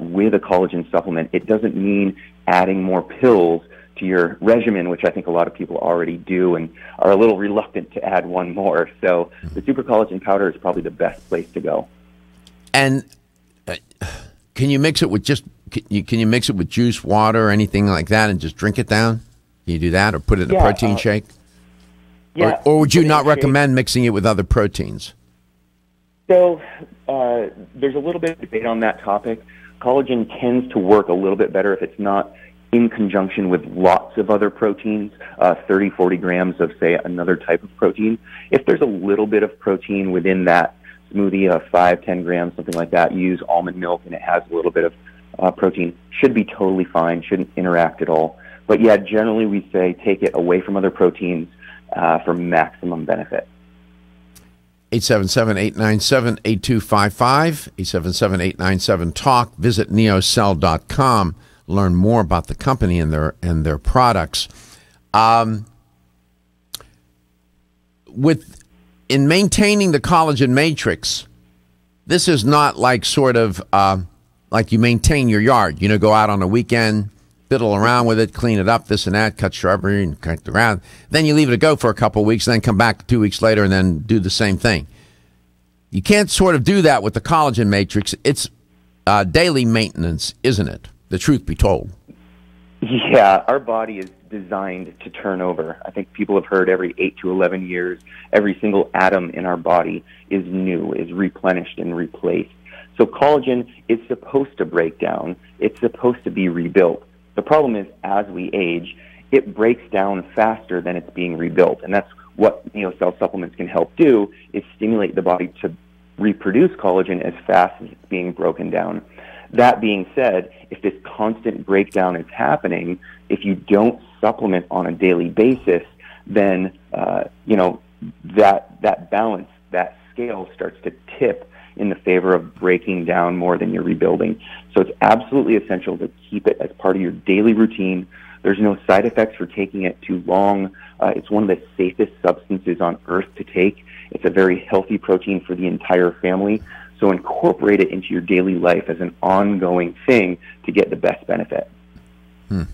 with a collagen supplement. It doesn't mean adding more pills to your regimen, which I think a lot of people already do and are a little reluctant to add one more. So the super collagen powder is probably the best place to go. And can you mix it with juice, water, or anything like that, and just drink it down? Can you do that, or put it in a protein shake? Yeah. Or would you not recommend mixing it with other proteins? So there's a little bit of debate on that topic. Collagen tends to work a little bit better if it's not in conjunction with lots of other proteins, 30, 40 grams of, say, another type of protein. If there's a little bit of protein within that smoothie, 5, 10 grams, something like that, you use almond milk and it has a little bit of protein, should be totally fine, shouldn't interact at all. But yeah, generally we say take it away from other proteins for maximum benefit. 877-897-8255, 877-897-TALK. Visit neocell.com. Learn more about the company and their products. In maintaining the collagen matrix, this is not like sort of like you maintain your yard. You know, go out on a weekend, fiddle around with it, clean it up, this and that, cut shrubbery and cut the ground. Then you leave it to go for a couple of weeks, then come back 2 weeks later and then do the same thing. You can't sort of do that with the collagen matrix. It's daily maintenance, isn't it? The truth be told. Yeah, our body is designed to turn over. I think people have heard every 8 to 11 years, every single atom in our body is new, is replenished and replaced. So collagen is supposed to break down. It's supposed to be rebuilt. The problem is, as we age, it breaks down faster than it's being rebuilt. And that's what NeoCell supplements can help do, is stimulate the body to reproduce collagen as fast as it's being broken down. That being said, if this constant breakdown is happening, if you don't supplement on a daily basis, then you know, that balance, that scale starts to tip in the favor of breaking down more than you're rebuilding. So it's absolutely essential to keep it as part of your daily routine. There's no side effects for taking it too long. It's one of the safest substances on earth to take. It's a very healthy protein for the entire family. So incorporate it into your daily life as an ongoing thing to get the best benefit. Hmm.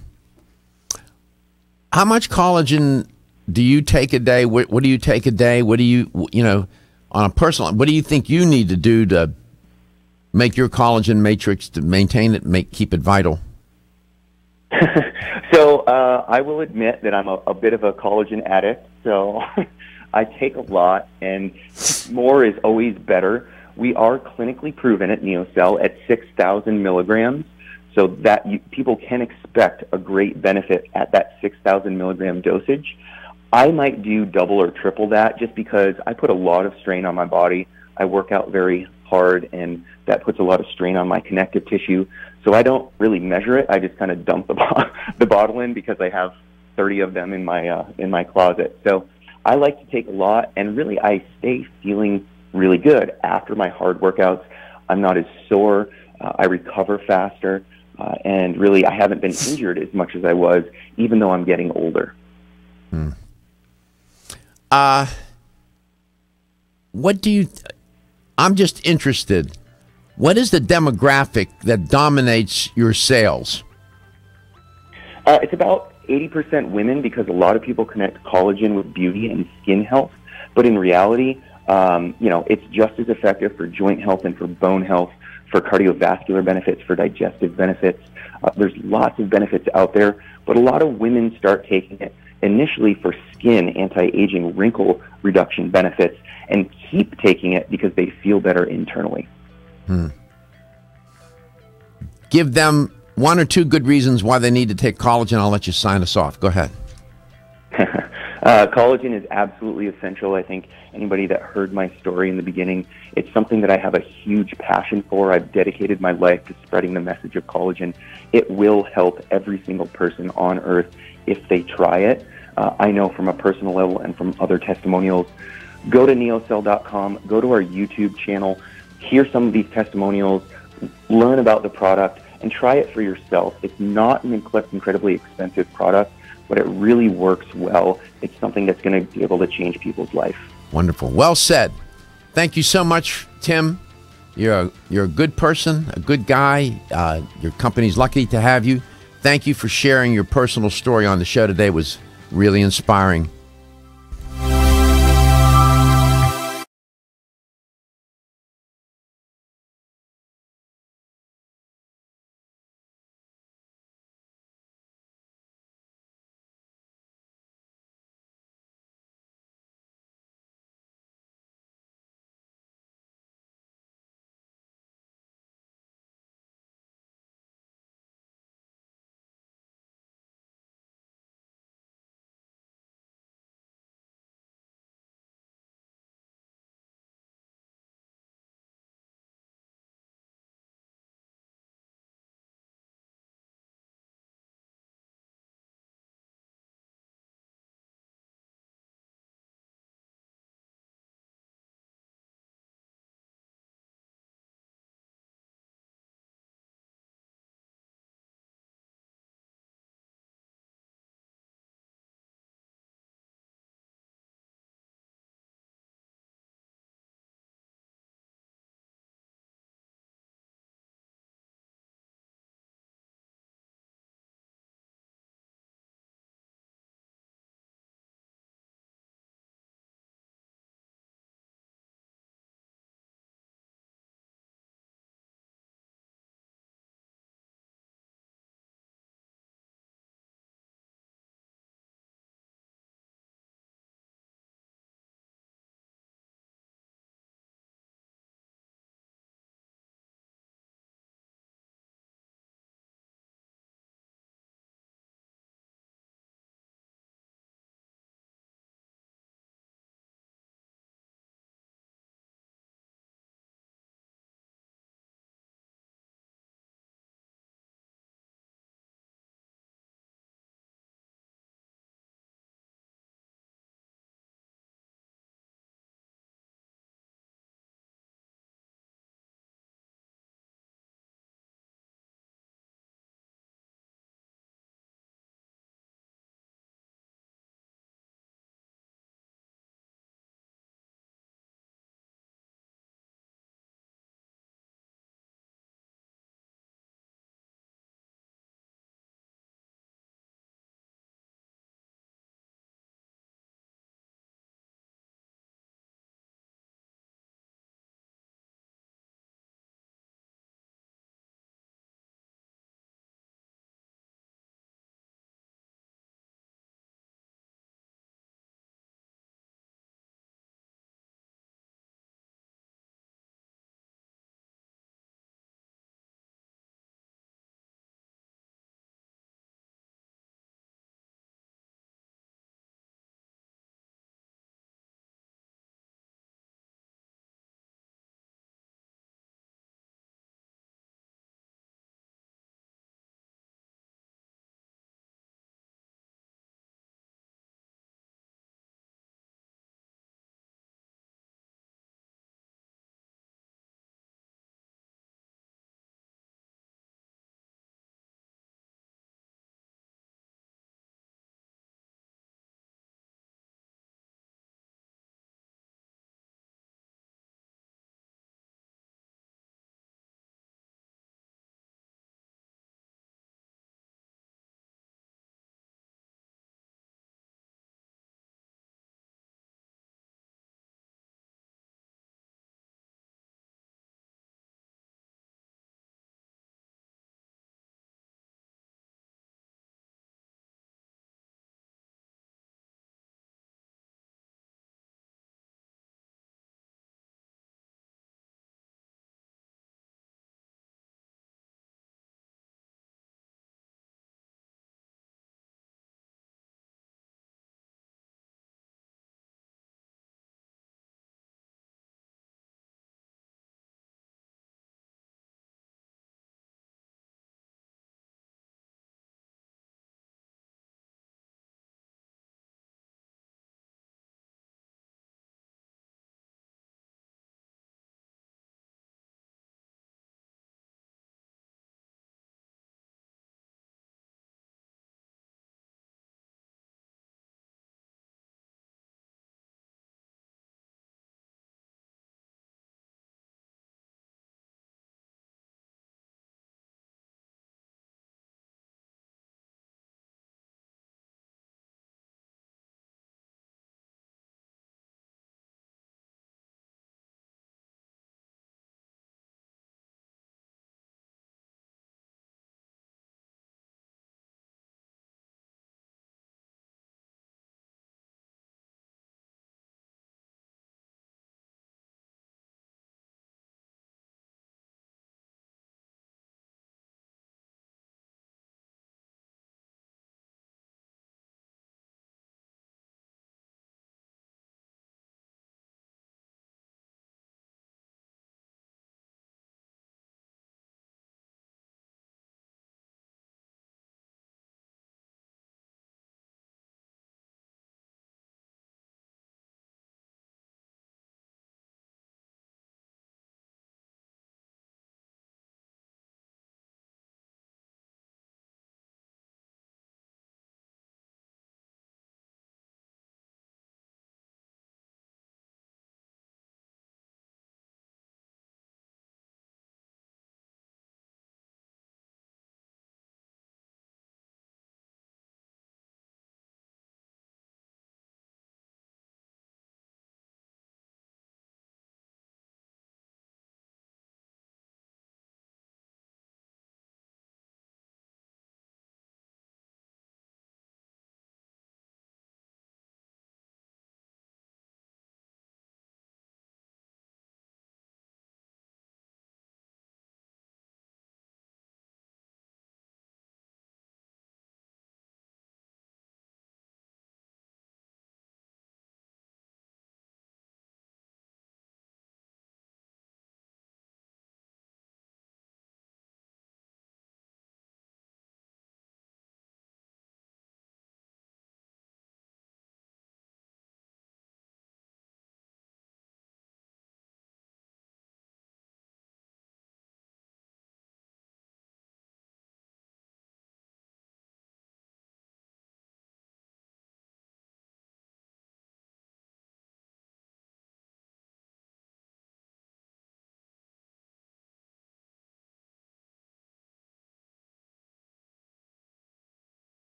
How much collagen do you take a day? What do you take a day? What do you, you know, on a personal, what do you think you need to do to make your collagen matrix to maintain it, keep it vital? So I will admit that I'm a bit of a collagen addict, so I take a lot, and more is always better. We are clinically proven at NeoCell at 6,000 milligrams, so that people can expect a great benefit at that 6,000 milligram dosage. I might do double or triple that just because I put a lot of strain on my body. I work out very hard, and that puts a lot of strain on my connective tissue. So I don't really measure it. I just kind of dump the bottle in because I have 30 of them in my closet. So I like to take a lot, and really I stay feeling really good after my hard workouts. I'm not as sore. I recover faster. And really, I haven't been injured as much as I was, even though I'm getting older. Hmm. What do you... I'm just interested. What is the demographic that dominates your sales? It's about 80% women, because a lot of people connect collagen with beauty and skin health. But in reality, you know, it's just as effective for joint health and for bone health, for cardiovascular benefits, for digestive benefits. There's lots of benefits out there, but a lot of women start taking it initially for skin, anti-aging, wrinkle reduction benefits, and keep taking it because they feel better internally. Hmm. Give them one or two good reasons why they need to take collagen. I'll let you sign us off. Go ahead. Collagen is absolutely essential. I think anybody that heard my story in the beginning, it's something that I have a huge passion for. I've dedicated my life to spreading the message of collagen. It will help every single person on earth if they try it. I know from a personal level and from other testimonials. Go to NeoCell.com, go to our YouTube channel, hear some of these testimonials, learn about the product, and try it for yourself. It's not an incredibly expensive product, but it really works well. It's something that's going to be able to change people's life. Wonderful. Well said. Thank you so much, Tim. You're a good person, a good guy. Your company's lucky to have you. Thank you for sharing your personal story on the show today. It was really inspiring.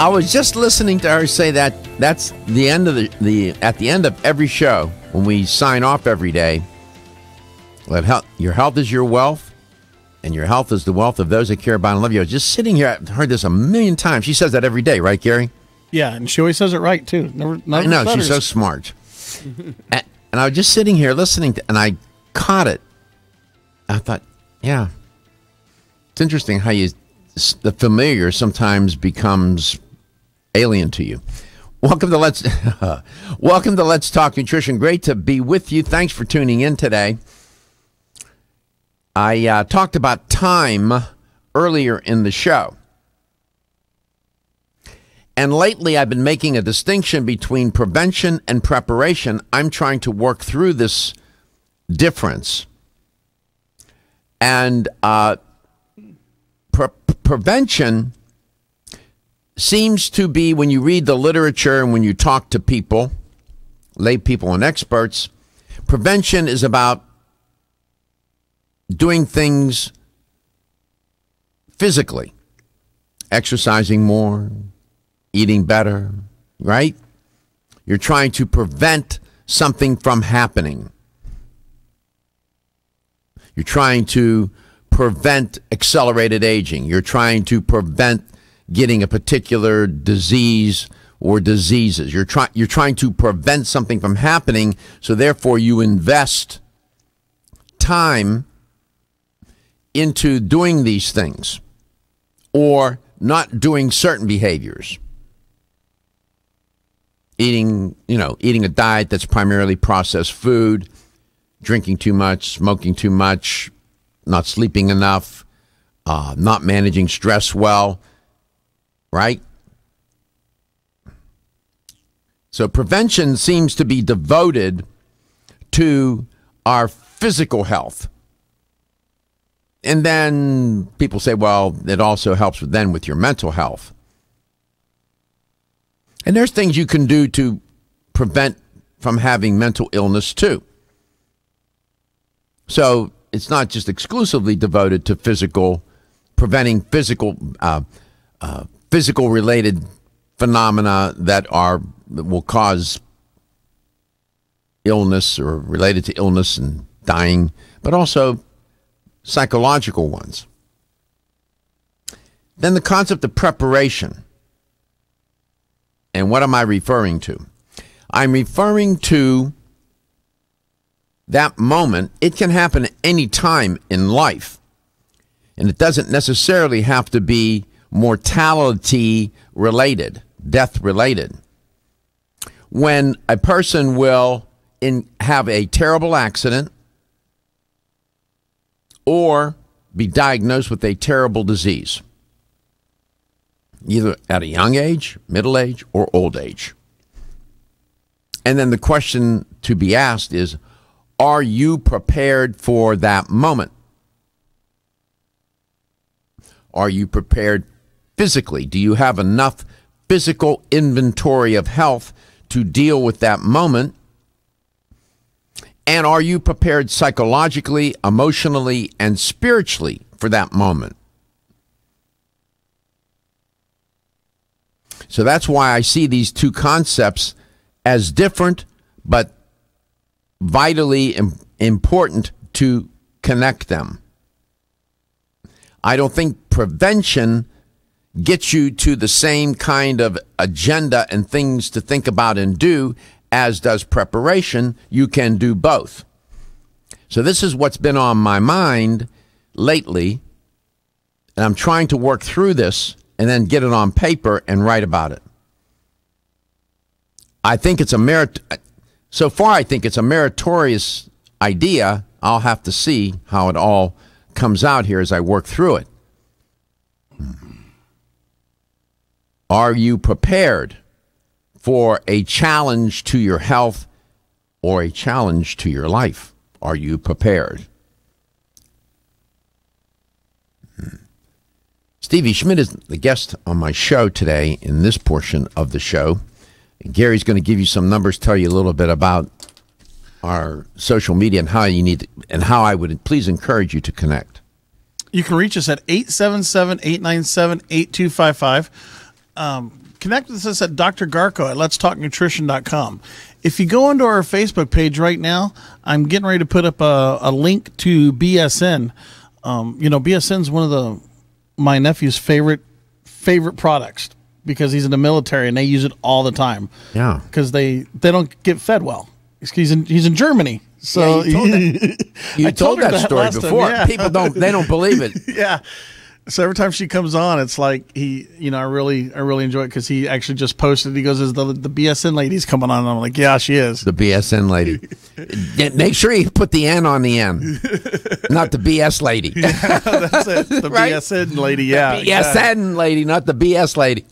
I was just listening to her say that that's the end of at the end of every show when we sign off every day. Let health, your health is your wealth, and your health is the wealth of those that care about and love you. I was just sitting here. I've heard this a million times. She says that every day, right, Gary? Yeah, and she always says it right too. Never I know stutters. She's so smart. And I was just sitting here listening, and I caught it. I thought, yeah, it's interesting how you the familiar sometimes becomes alien to you. Welcome to Let's Talk Nutrition. Great to be with you. Thanks for tuning in today. I talked about time earlier in the show. And lately, I've been making a distinction between prevention and preparation. I'm trying to work through this difference. And prevention seems to be, when you read the literature and when you talk to people, lay people and experts, prevention is about doing things physically, exercising more, eating better, right? You're trying to prevent something from happening. You're trying to prevent accelerated aging. You're trying to prevent getting a particular disease or diseases. You're trying to prevent something from happening, so therefore you invest time into doing these things or not doing certain behaviors. Eating, you know, eating a diet that's primarily processed food, drinking too much, smoking too much, not sleeping enough, not managing stress well, right? So prevention seems to be devoted to our physical health. And then people say, well, it also helps with your mental health. And there's things you can do to prevent from having mental illness too. So it's not just exclusively devoted to physical, preventing physical related phenomena that will cause illness or related to illness and dying, but also psychological ones. Then the concept of preparation. And what am I referring to? I'm referring to that moment. It can happen at any time in life. And it doesn't necessarily have to be mortality related, death related. When a person will have a terrible accident or be diagnosed with a terrible disease, either at a young age, middle age, or old age. And then the question to be asked is, are you prepared for that moment? Are you prepared physically? Do you have enough physical inventory of health to deal with that moment? And are you prepared psychologically, emotionally, and spiritually for that moment? So that's why I see these two concepts as different, but vitally important to connect them. I don't think prevention gets you to the same kind of agenda and things to think about and do as does preparation. You can do both. So this is what's been on my mind lately, and I'm trying to work through this and then get it on paper and write about it. I think it's a so far I think it's a meritorious idea. I'll have to see how it all comes out here as I work through it. Are you prepared for a challenge to your health or a challenge to your life? Are you prepared? Stevie Schmidt is the guest on my show today in this portion of the show. Gary's going to give you some numbers, tell you a little bit about our social media and how you need to, and how I would please encourage you to connect. You can reach us at 877-897-8255. Connect with us at Dr. Garko at letstalknutrition.com. If you go onto our Facebook page right now, I'm getting ready to put up a link to BSN. You know, BSN's one of my nephew's favorite products because he's in the military and they use it all the time. Yeah, because they don't get fed well. He's in Germany. So yeah, you told that story before. Yeah. People don't believe it. Yeah. So every time she comes on, it's like I really enjoy it because he actually just posted. He goes, "Is the BSN lady's coming on?" And I'm like, "Yeah, she is." The BSN lady. Make sure you put the N on the N, not the BS lady. Yeah, that's it. The right? BSN lady. Yeah. The BSN lady, not the BS lady.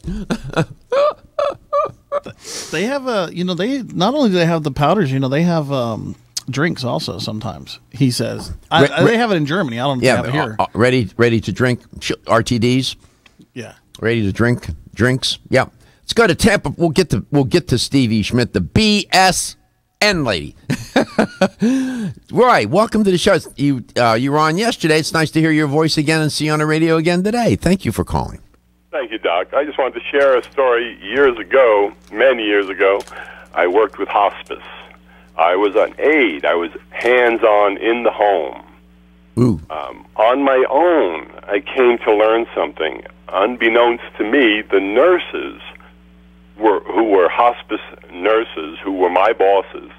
They have they not only do they have the powders, they have drinks also sometimes, he says. They have it in Germany. I don't have it here. Ready to drink, RTDs. Yeah. Ready to drink drinks. Yeah. Let's go to Tampa. We'll get to Stevie Schmidt, the BSN lady. Roy, welcome to the show. You were on yesterday. It's nice to hear your voice again and see you on the radio again today. Thank you for calling. Thank you, Doc. I just wanted to share a story. Years ago, many years ago, I worked with hospice. I was an aide. I was hands-on in the home. Ooh. On my own, I came to learn something. Unbeknownst to me, the nurses who were hospice nurses, who were my bosses,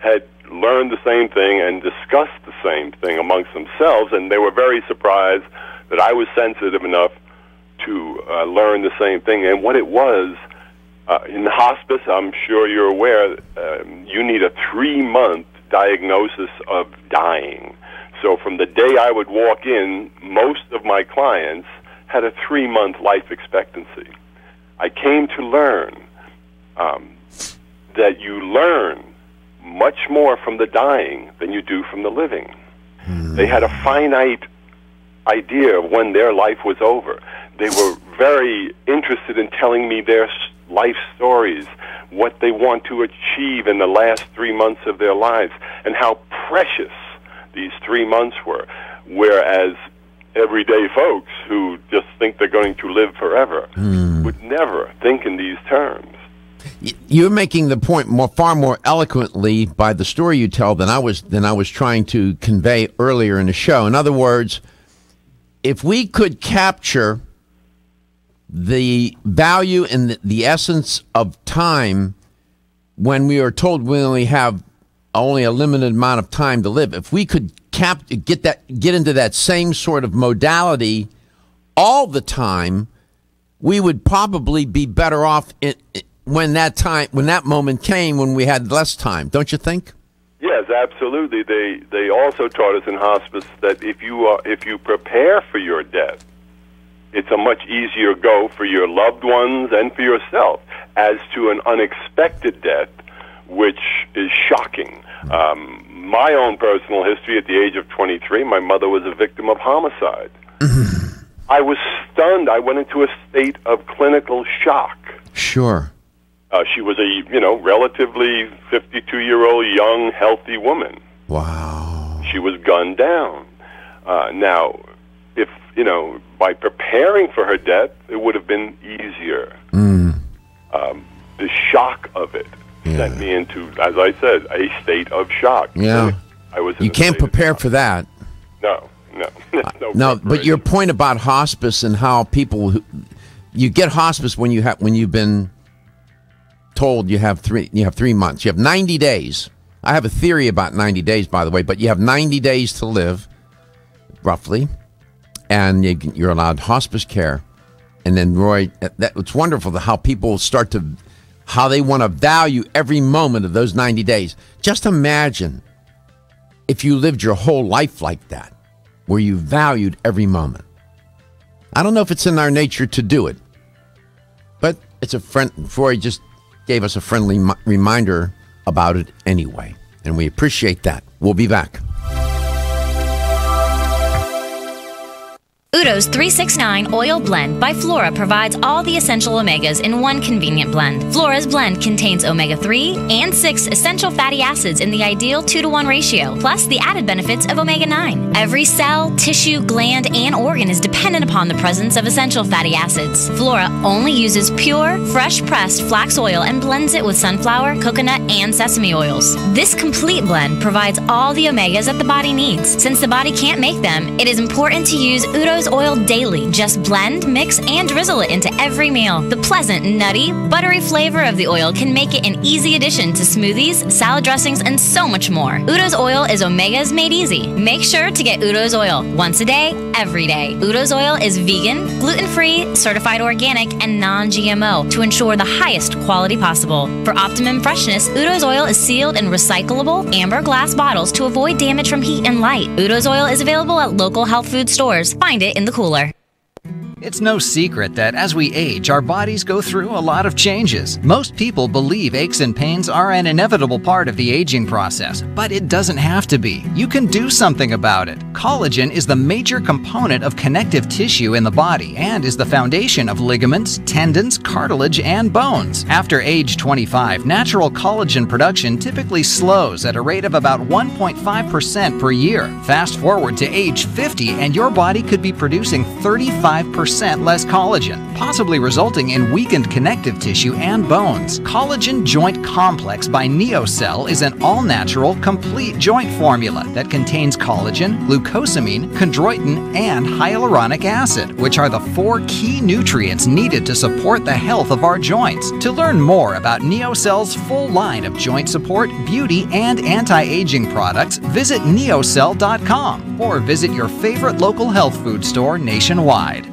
had learned the same thing and discussed the same thing amongst themselves, and they were very surprised that I was sensitive enough to learn the same thing. And what it was, in hospice, I'm sure you're aware, you need a 3-month diagnosis of dying. So from the day I would walk in, most of my clients had a 3-month life expectancy. I came to learn that you learn much more from the dying than you do from the living. Mm. They had a finite idea of when their life was over. They were very interested in telling me their life stories, what they want to achieve in the last 3 months of their lives, and how precious these 3 months were. Whereas everyday folks who just think they're going to live forever would never think in these terms. You're making the point far more eloquently by the story you tell than I was trying to convey earlier in the show. In other words, if we could capture the value and the essence of time when we are told we only have a limited amount of time to live, if we could get into that same sort of modality all the time, we would probably be better off when that moment came when we had less time, don't you think? Yes, absolutely. They also taught us in hospice that if you prepare for your death, it's a much easier go for your loved ones and for yourself, as to an unexpected death, which is shocking. My own personal history, at the age of 23, my mother was a victim of homicide. I was stunned. I went into a state of clinical shock. Sure. She was a, relatively 52-year-old, young, healthy woman. Wow. She was gunned down. Now, if, by preparing for her death, it would have been easier. Mm. The shock of it sent me into, as I said, a state of shock. Yeah, you can't prepare for that. No, but your point about hospice and how people, you get hospice when you've been told you have 3 months, you have 90 days. I have a theory about 90 days, by the way, but you have 90 days to live, roughly. And you're allowed hospice care. And then, Roy, it's wonderful how people start to, how they want to value every moment of those 90 days. Just imagine if you lived your whole life like that, where you valued every moment. I don't know if it's in our nature to do it, but it's a friend. Roy just gave us a friendly reminder about it anyway, and we appreciate that. We'll be back. Udo's 369 Oil Blend by Flora provides all the essential omegas in one convenient blend. Flora's blend contains omega-3 and 6 essential fatty acids in the ideal 2-to-1 ratio, plus the added benefits of omega-9. Every cell, tissue, gland, and organ is dependent upon the presence of essential fatty acids. Flora only uses pure, fresh-pressed flax oil and blends it with sunflower, coconut, and sesame oils. This complete blend provides all the omegas that the body needs. Since the body can't make them, it is important to use Udo's oil daily. Just blend, mix, and drizzle it into every meal. The pleasant, nutty, buttery flavor of the oil can make it an easy addition to smoothies, salad dressings, and so much more. Udo's oil is omegas made easy. Make sure to get Udo's oil once a day, every day. Udo's oil is vegan, gluten-free, certified organic, and non-GMO to ensure the highest quality possible. For optimum freshness, Udo's oil is sealed in recyclable amber glass bottles to avoid damage from heat and light. Udo's oil is available at local health food stores. Find it in the cooler. It's no secret that as we age, our bodies go through a lot of changes. Most people believe aches and pains are an inevitable part of the aging process, but it doesn't have to be. You can do something about it. Collagen is the major component of connective tissue in the body and is the foundation of ligaments, tendons, cartilage, and bones. After age 25, natural collagen production typically slows at a rate of about 1.5% per year. Fast forward to age 50 and your body could be producing 35% less collagen, possibly resulting in weakened connective tissue and bones. Collagen Joint Complex by NeoCell is an all-natural, complete joint formula that contains collagen, glucosamine, chondroitin, and hyaluronic acid, which are the 4 key nutrients needed to support the health of our joints. To learn more about NeoCell's full line of joint support, beauty, and anti-aging products, visit NeoCell.com or visit your favorite local health food store nationwide.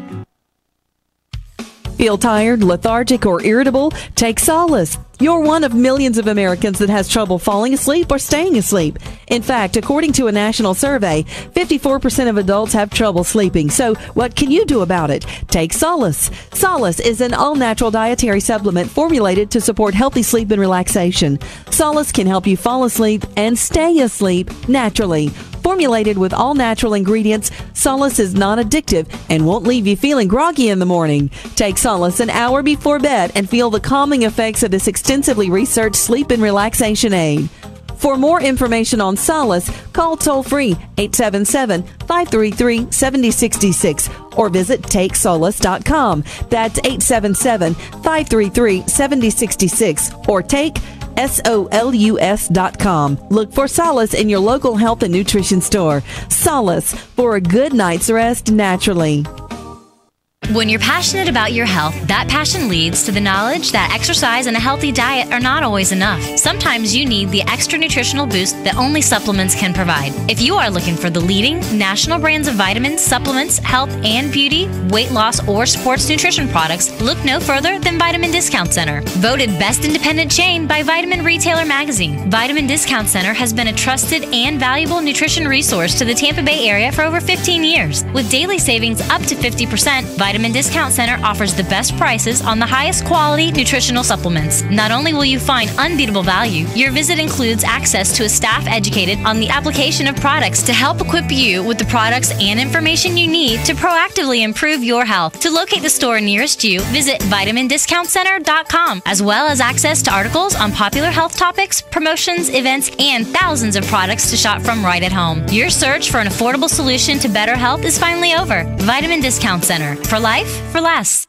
Feel tired, lethargic, or irritable? Take Solace. You're one of millions of Americans that has trouble falling asleep or staying asleep. In fact, according to a national survey, 54% of adults have trouble sleeping. So what can you do about it? Take Solace. Solace is an all-natural dietary supplement formulated to support healthy sleep and relaxation. Solace can help you fall asleep and stay asleep naturally. Formulated with all-natural ingredients, Solace is non-addictive and won't leave you feeling groggy in the morning. Take Solace an hour before bed and feel the calming effects of this extensively researched sleep and relaxation aid. For more information on Solace, call toll-free 877-533-7066 or visit TakeSolace.com. That's 877-533-7066 or TakeSolace.com. Look for Solace in your local health and nutrition store. Solace, for a good night's rest naturally. When you're passionate about your health, that passion leads to the knowledge that exercise and a healthy diet are not always enough. Sometimes you need the extra nutritional boost that only supplements can provide. If you are looking for the leading national brands of vitamins, supplements, health and beauty, weight loss, or sports nutrition products, look no further than Vitamin Discount Center. Voted Best Independent Chain by Vitamin Retailer Magazine, Vitamin Discount Center has been a trusted and valuable nutrition resource to the Tampa Bay area for over 15 years. With daily savings up to 50%, Vitamin Discount Center offers the best prices on the highest quality nutritional supplements. Not only will you find unbeatable value, your visit includes access to a staff educated on the application of products to help equip you with the products and information you need to proactively improve your health. To locate the store nearest you, visit vitamindiscountcenter.com, as well as access to articles on popular health topics, promotions, events, and thousands of products to shop from right at home. Your search for an affordable solution to better health is finally over. Vitamin Discount Center. For life, for less.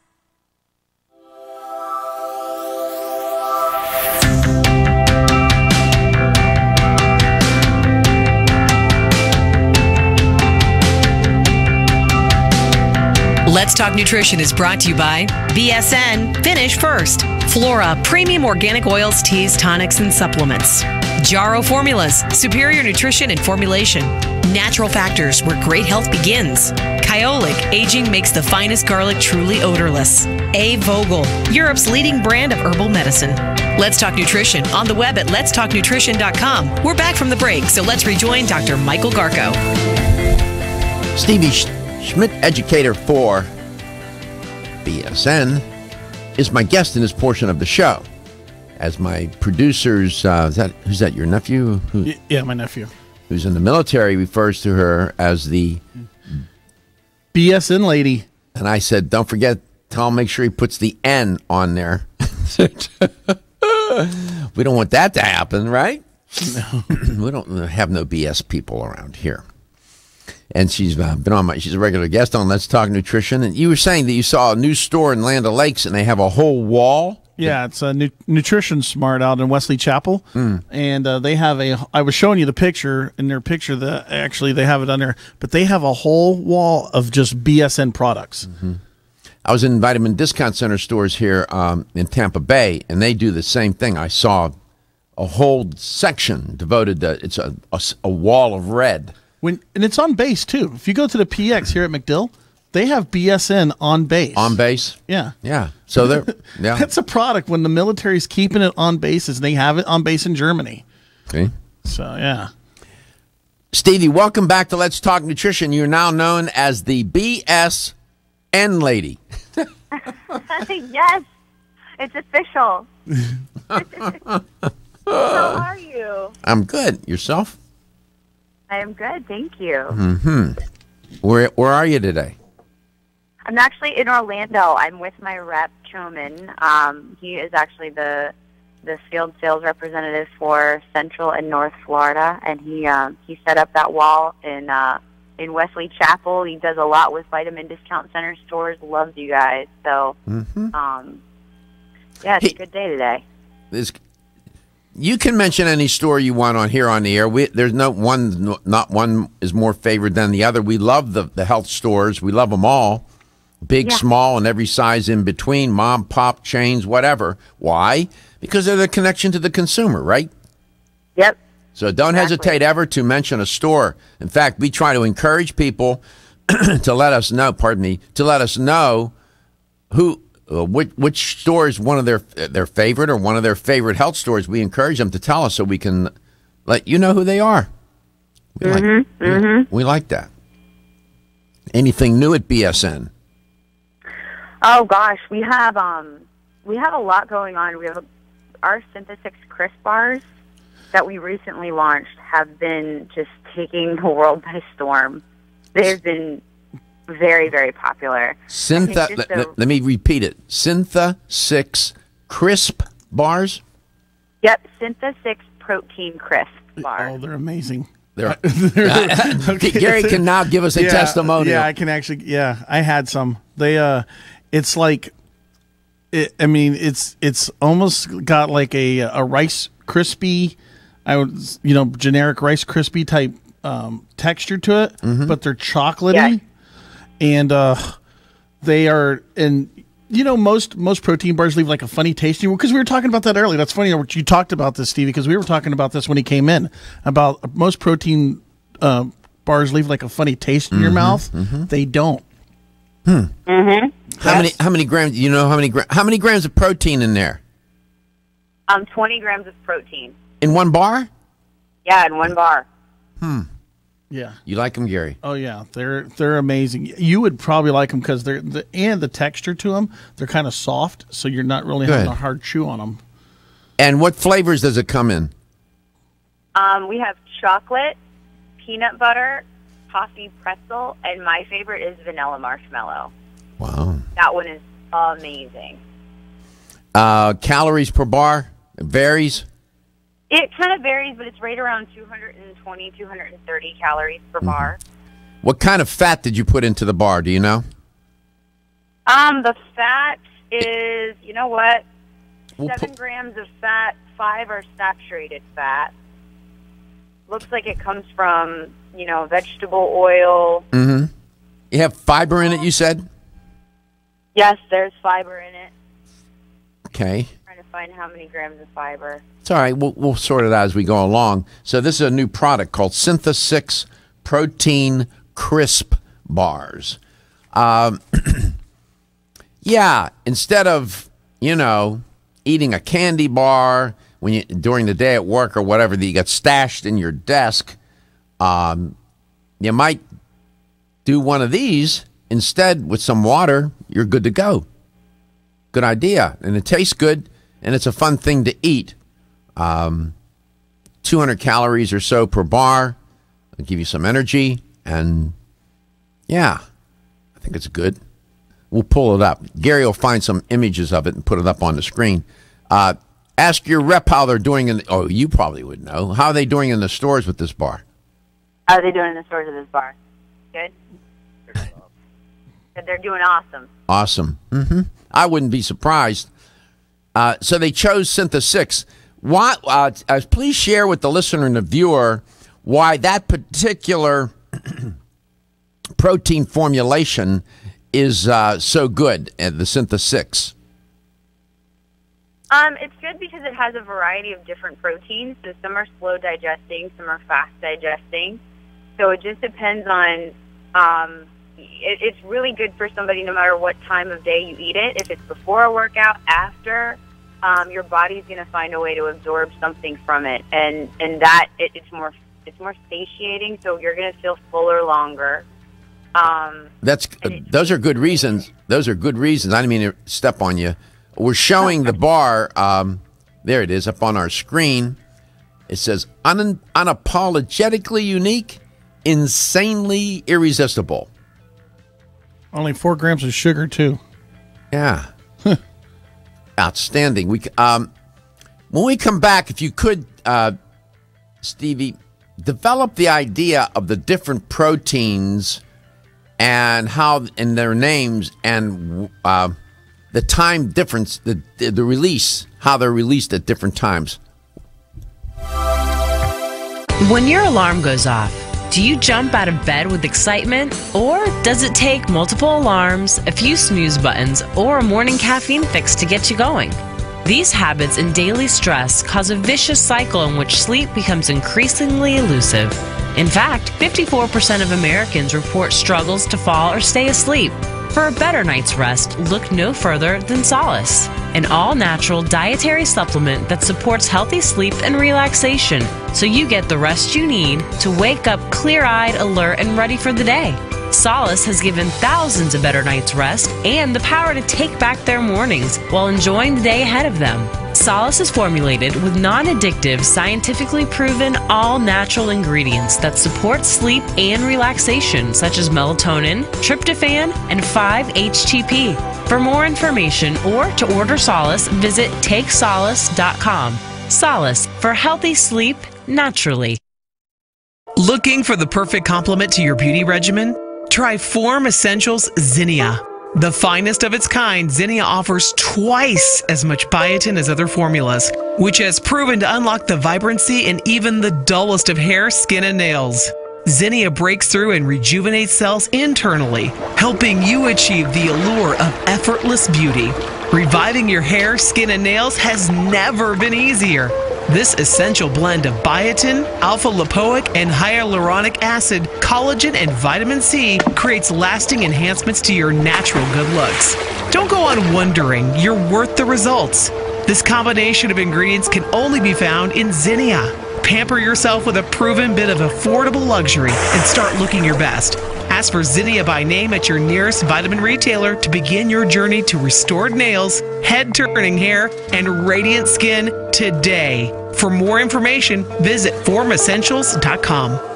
Let's Talk Nutrition is brought to you by BSN, Finish First, Flora, Premium Organic Oils, Teas, Tonics, and Supplements, Jarrow Formulas, Superior Nutrition and Formulation, Natural Factors, where great health begins, Kyolic, aging makes the finest garlic truly odorless, A. Vogel, Europe's leading brand of herbal medicine. Let's Talk Nutrition on the web at letstalknutrition.com. We're back from the break, so let's rejoin Dr. Michael Garko. Stevie Schmidt, educator for BSN, is my guest in this portion of the show. As my producers, who's that, your nephew? Yeah, my nephew. Who's in the military refers to her as the BSN lady. And I said, don't forget, Tom, make sure he puts the N on there. We don't want that to happen, right? No. We don't have no BS people around here. And she's been on my, she's a regular guest on Let's Talk Nutrition. And you were saying that you saw a new store in Land O'Lakes and they have a whole wall. Yeah, it's a Nutrition Smart out in Wesley Chapel. Mm. And they have a, I was showing you the picture, in their picture, actually they have it on there, but they have a whole wall of just BSN products. Mm-hmm. I was in Vitamin Discount Center stores here in Tampa Bay, and they do the same thing. I saw a whole section devoted to, it's a wall of red. And it's on base, too. If you go to the PX here at MacDill, they have BSN on base. On base? Yeah. Yeah. So they're, yeah. That's a product when the military's keeping it on bases. They have it on base in Germany. Okay. So, yeah. Stevie, welcome back to Let's Talk Nutrition. You're now known as the BSN lady. Yes. It's official. How are you? I'm good. Yourself? I am good. Thank you. Mm-hmm. Where are you today? I'm actually in Orlando. I'm with my rep, Choman. He is actually the field sales representative for Central and North Florida, and he set up that wall in Wesley Chapel. He does a lot with Vitamin Discount Center stores. Loves you guys. So, yeah, it's a good day today. You can mention any store you want on here on the air. There's no one, not one is more favored than the other. We love the health stores. We love them all, big, small, and every size in between, mom, pop, chains, whatever. Why? Because they're the connection to the consumer, right? Yep. So don't hesitate ever to mention a store. In fact, we try to encourage people to let us know, to let us know who... which store is one of their favorite or one of their favorite health stores. We encourage them to tell us so we can let you know who they are. We, we like that. Anything new at BSN? Oh gosh, we have a lot going on. We have our Syntha-6 crisp bars that we recently launched have been just taking the world by storm. They've been very, very popular. Let me repeat it. Syntha-6 crisp bars? Yep, Syntha-6 protein crisp bars. Oh, they're amazing. They're, okay. Gary can now give us a testimonial. Yeah, I can actually, I had some. They, it's like, I mean, it's almost got like a Rice Krispie, you know, generic Rice Krispie type texture to it, but they're chocolatey. Yeah. And they are, and you know, most protein bars leave like a funny taste. Because we were talking about that earlier. That's funny that you talked about this, Stevie, because we were talking about this when he came in about most protein bars leave like a funny taste in your mouth. They don't. How many grams? You know how many grams of protein in there? 20 grams of protein in one bar. Yeah, in one bar. Yeah, you like them, Gary? Oh yeah, they're amazing. You would probably like them because they're and the texture to them. They're kind of soft, so you're not really having a hard chew on them. And what flavors does it come in? We have chocolate, peanut butter, coffee pretzel, and my favorite is vanilla marshmallow. Wow, that one is amazing. Calories per bar varies. It kind of varies, but it's right around 220, 230 calories per bar. What kind of fat did you put into the bar? Do you know? The fat is, you know what? 7 grams of fat, 5 are saturated fat. Looks like it comes from, you know, vegetable oil. You have fiber in it, you said? Yes, there's fiber in it. Okay. Trying to find how many grams of fiber. It's all right. We'll sort it out as we go along. So this is a new product called Syntha-6 Protein Crisp Bars. Yeah, instead of, you know, eating a candy bar when you during the day at work or whatever that you got stashed in your desk, you might do one of these instead with some water. You're good to go. Good idea, and it tastes good, and it's a fun thing to eat. 200 calories or so per bar. It'll give you some energy, and yeah, think it's good. We'll pull it up. Gary will find some images of it and put it up on the screen. Ask your rep how they're doing in the, oh, you probably would know. How are they doing in the stores with this bar? How are they doing in the stores with this bar? Good. They're doing awesome. Awesome. Mm-hmm. I wouldn't be surprised. So they chose Syntha-6. Why? Please share with the listener and the viewer why that particular protein formulation is so good at the Syntha-6. It's good because it has a variety of different proteins. So some are slow digesting, some are fast digesting. So it just depends on. It's really good for somebody no matter what time of day you eat it. If it's before a workout, after, your body's going to find a way to absorb something from it, and that it's more satiating. So you're going to feel fuller longer. Those are good reasons. Those are good reasons. I didn't mean to step on you. We're showing the bar. There it is up on our screen. It says unapologetically unique, insanely irresistible. Only 4 grams of sugar, too. Yeah. Outstanding. We when we come back, if you could, Stevie, develop the idea of the different proteins and how in their names and the time difference, the release, how they're released at different times. When your alarm goes off, do you jump out of bed with excitement, or does it take multiple alarms, a few snooze buttons, or a morning caffeine fix to get you going? These habits and daily stress cause a vicious cycle in which sleep becomes increasingly elusive. In fact, 54% of Americans report struggles to fall or stay asleep. For a better night's rest, look no further than Solace, an all-natural dietary supplement that supports healthy sleep and relaxation, so you get the rest you need to wake up clear-eyed, alert, and ready for the day. Solace has given thousands a better night's rest and the power to take back their mornings while enjoying the day ahead of them. Solace is formulated with non-addictive, scientifically proven, all-natural ingredients that support sleep and relaxation, such as melatonin, tryptophan, and 5-HTP. For more information or to order Solace, visit TakeSolace.com. Solace, for healthy sleep, naturally. Looking for the perfect complement to your beauty regimen? Try Form Essentials Zinnia. The finest of its kind, Zinnia offers twice as much biotin as other formulas, which has proven to unlock the vibrancy in even the dullest of hair, skin, and nails. Zinnia breaks through and rejuvenates cells internally, helping you achieve the allure of effortless beauty. Reviving your hair, skin, and nails has never been easier. This essential blend of biotin, alpha-lipoic, and hyaluronic acid, collagen, and vitamin C creates lasting enhancements to your natural good looks. Don't go on wondering, you're worth the results. This combination of ingredients can only be found in Zinnia. Pamper yourself with a proven bit of affordable luxury and start looking your best. Ask for Zinnia by name at your nearest vitamin retailer to begin your journey to restored nails, head-turning hair, and radiant skin today. For more information, visit FormEssentials.com.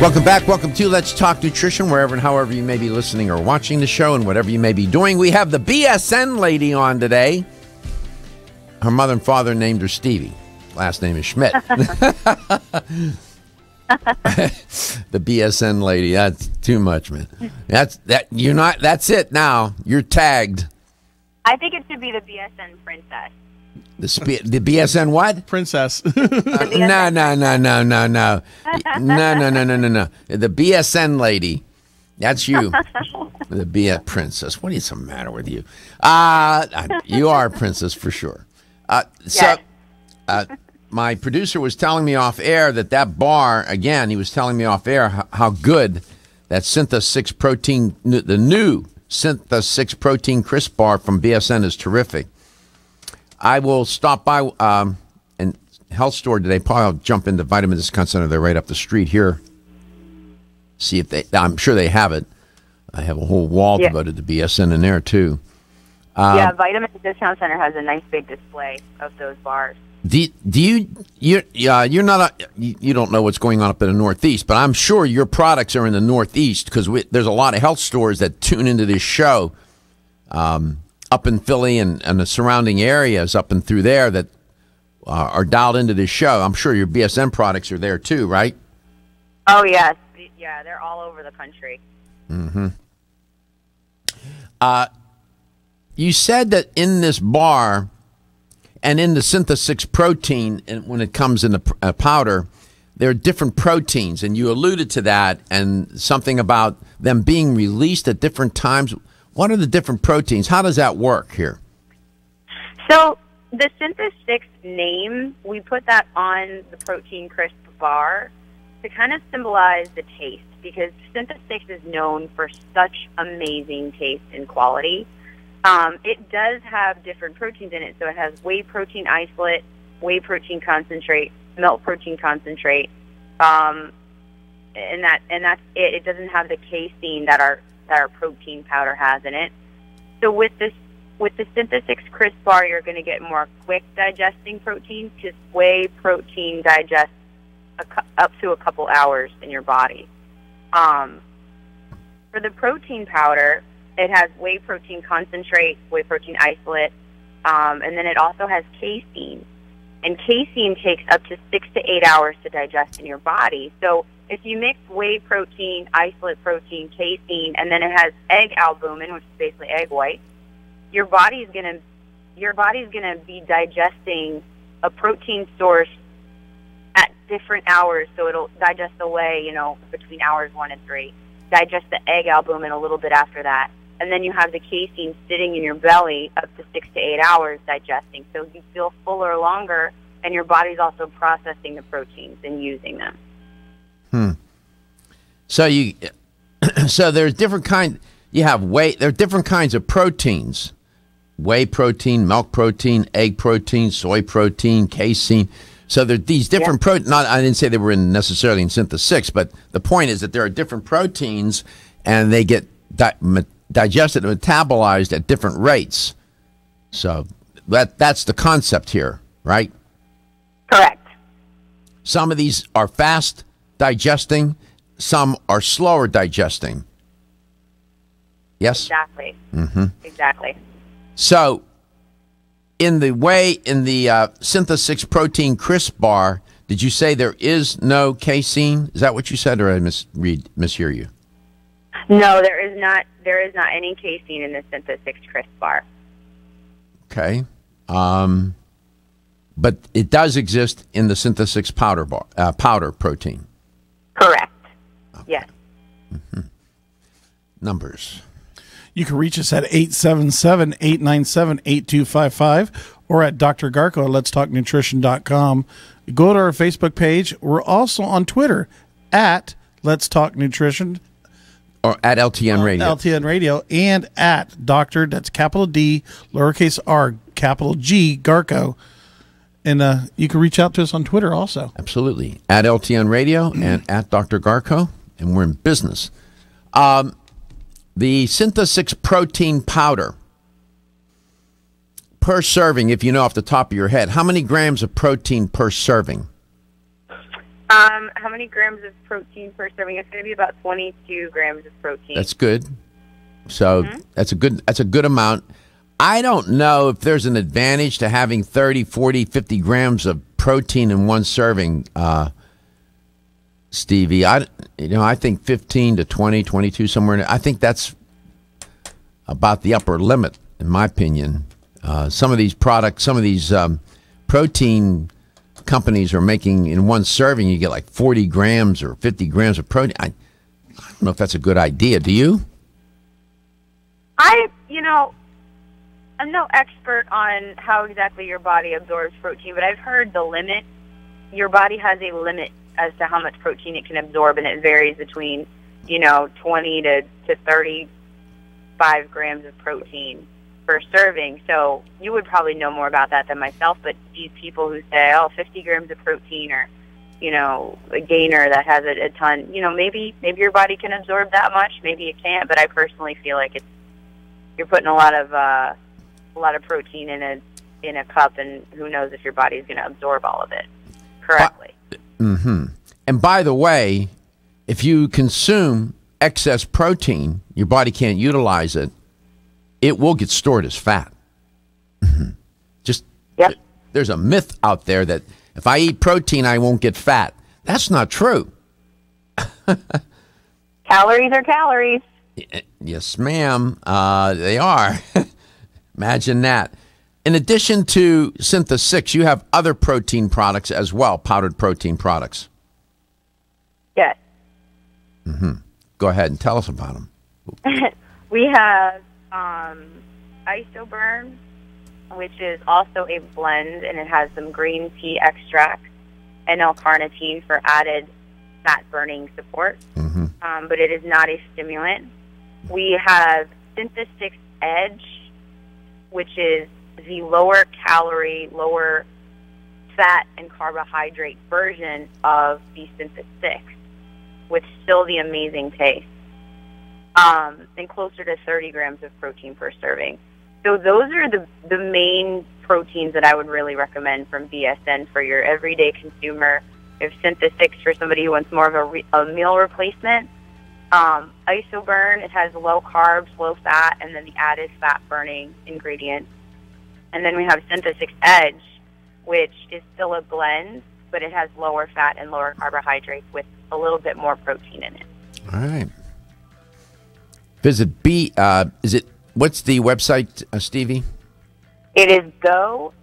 Welcome back. Welcome to Let's Talk Nutrition, wherever and however you may be listening or watching the show and whatever you may be doing. We have the BSN lady on today. Her mother and father named her Stevie. Last name is Schmidt. The BSN lady. That's too much, man. That's it now. You're tagged. I think it should be the BSN princess. The BSN what? Princess. No. The BSN lady. That's you. The BS princess. What is the matter with you? You are a princess for sure. So my producer was telling me off air that bar, again, he was telling me off air how good that Syntha-6 protein, the new Syntha-6 protein crisp bar from BSN is terrific. I will stop by and health store today. Probably I'll jump into Vitamin Discount Center. They're right up the street here. See if they, I'm sure they have it. I have a whole wall devoted to BSN in there too. Yeah, Vitamin Discount Center has a nice big display of those bars. You don't know what's going on up in the Northeast, but I'm sure your products are in the Northeast because there's a lot of health stores that tune into this show. Up in Philly and the surrounding areas up and through there that are dialed into this show. I'm sure your BSN products are there too, right? Oh, yes. Yeah, they're all over the country. Mm-hmm. You said that in this bar and in the Syntha-6 protein, and when it comes in the powder, there are different proteins, and you alluded to that and something about them being released at different times. What are the different proteins? How does that work here? So the Syntha-6 name, we put that on the protein crisp bar to kind of symbolize the taste, because Syntha-6 is known for such amazing taste and quality. It does have different proteins in it. So it has whey protein isolate, whey protein concentrate, milk protein concentrate, and that's it. It doesn't have the casein that our protein powder has in it. So with the Syntha-6 crisp bar, you're going to get more quick digesting protein, because whey protein digests up to a couple hours in your body. For the protein powder, it has whey protein concentrate, whey protein isolate, and then it also has casein. And casein takes up to 6 to 8 hours to digest in your body. So if you mix whey protein, isolate protein, casein, and then it has egg albumin, which is basically egg white, your body's gonna be digesting a protein source at different hours. So it'll digest the whey, between hours 1 and 3. Digest the egg albumin a little bit after that, and then you have the casein sitting in your belly up to 6 to 8 hours digesting. So you feel fuller longer, and your body's also processing the proteins and using them. Hmm. So there's different kind. You have whey. There are different kinds of proteins: whey protein, milk protein, egg protein, soy protein, casein. So there are these different proteins. I didn't say they were necessarily in Syntha-6, but the point is that there are different proteins, and they get digested and metabolized at different rates. So that's the concept here, right? Correct. Some of these are fast digesting, some are slower digesting. Yes? Exactly. Mm-hmm. Exactly. So in the whey, in the Syntha-6 protein crisp bar, did you say there is no casein? Is that what you said, or I mishear you? No, there is not. There is not any casein in the Syntha-6 crisp bar. Okay, but it does exist in the Syntha-6 powder protein. Correct. Okay. Yes. Mm-hmm. Numbers. You can reach us at 877-897-8255 or at Dr. Garko at letstalknutrition.com. Go to our Facebook page. We're also on Twitter at Let's Talk Nutrition. Or at LTN Radio. LTN Radio and at Dr. That's capital D, lowercase r, capital G, Garko. And you can reach out to us on Twitter also. Absolutely. At LTN Radio and at Dr. Garko. And we're in business. The Syntha-6 protein powder, per serving, if you know off the top of your head, how many grams of protein per serving? How many grams of protein per serving? It's going to be about 22 grams of protein. That's good. So that's a good amount. I don't know if there's an advantage to having 30, 40, 50 grams of protein in one serving, Stevie. I think 15 to 20, 22, somewhere in it. I think that's about the upper limit, in my opinion. Some of these products, some of these protein companies are making in one serving, you get like 40 grams or 50 grams of protein. I don't know if that's a good idea. Do you? I'm no expert on how exactly your body absorbs protein, but I've heard the limit. Your body has a limit as to how much protein it can absorb, and it varies between, 20 to 35 grams of protein per serving. So you would probably know more about that than myself, but these people who say, 50 grams of protein or, a gainer that has a ton, maybe your body can absorb that much, maybe it can't, but I personally feel like it's, you're putting a lot of protein in a cup, and who knows if your body's going to absorb all of it correctly. And by the way, if you consume excess protein, your body can't utilize it. It will get stored as fat. There's a myth out there that if I eat protein, I won't get fat. That's not true. Calories are calories. Yes, ma'am. They are. Imagine that. In addition to Syntha-6, you have other protein products as well, powdered protein products. Yes. Go ahead and tell us about them. We have Isoburn, which is also a blend, and it has some green tea extract and L-carnitine for added fat-burning support, but it is not a stimulant. We have Syntha-6 Edge, which is the lower calorie, lower fat and carbohydrate version of the Syntha-6, with still the amazing taste, and closer to 30 grams of protein per serving. So those are the main proteins that I would really recommend from BSN for your everyday consumer. If Syntha-6 for somebody who wants more of a meal replacement. Isoburn, it has low carbs, low fat, and then the added fat-burning ingredients. And then we have Syntha-6 Edge, which is still a blend, but it has lower fat and lower carbohydrates with a little bit more protein in it. All right. Visit what's the website, Stevie? It is goBSN.com.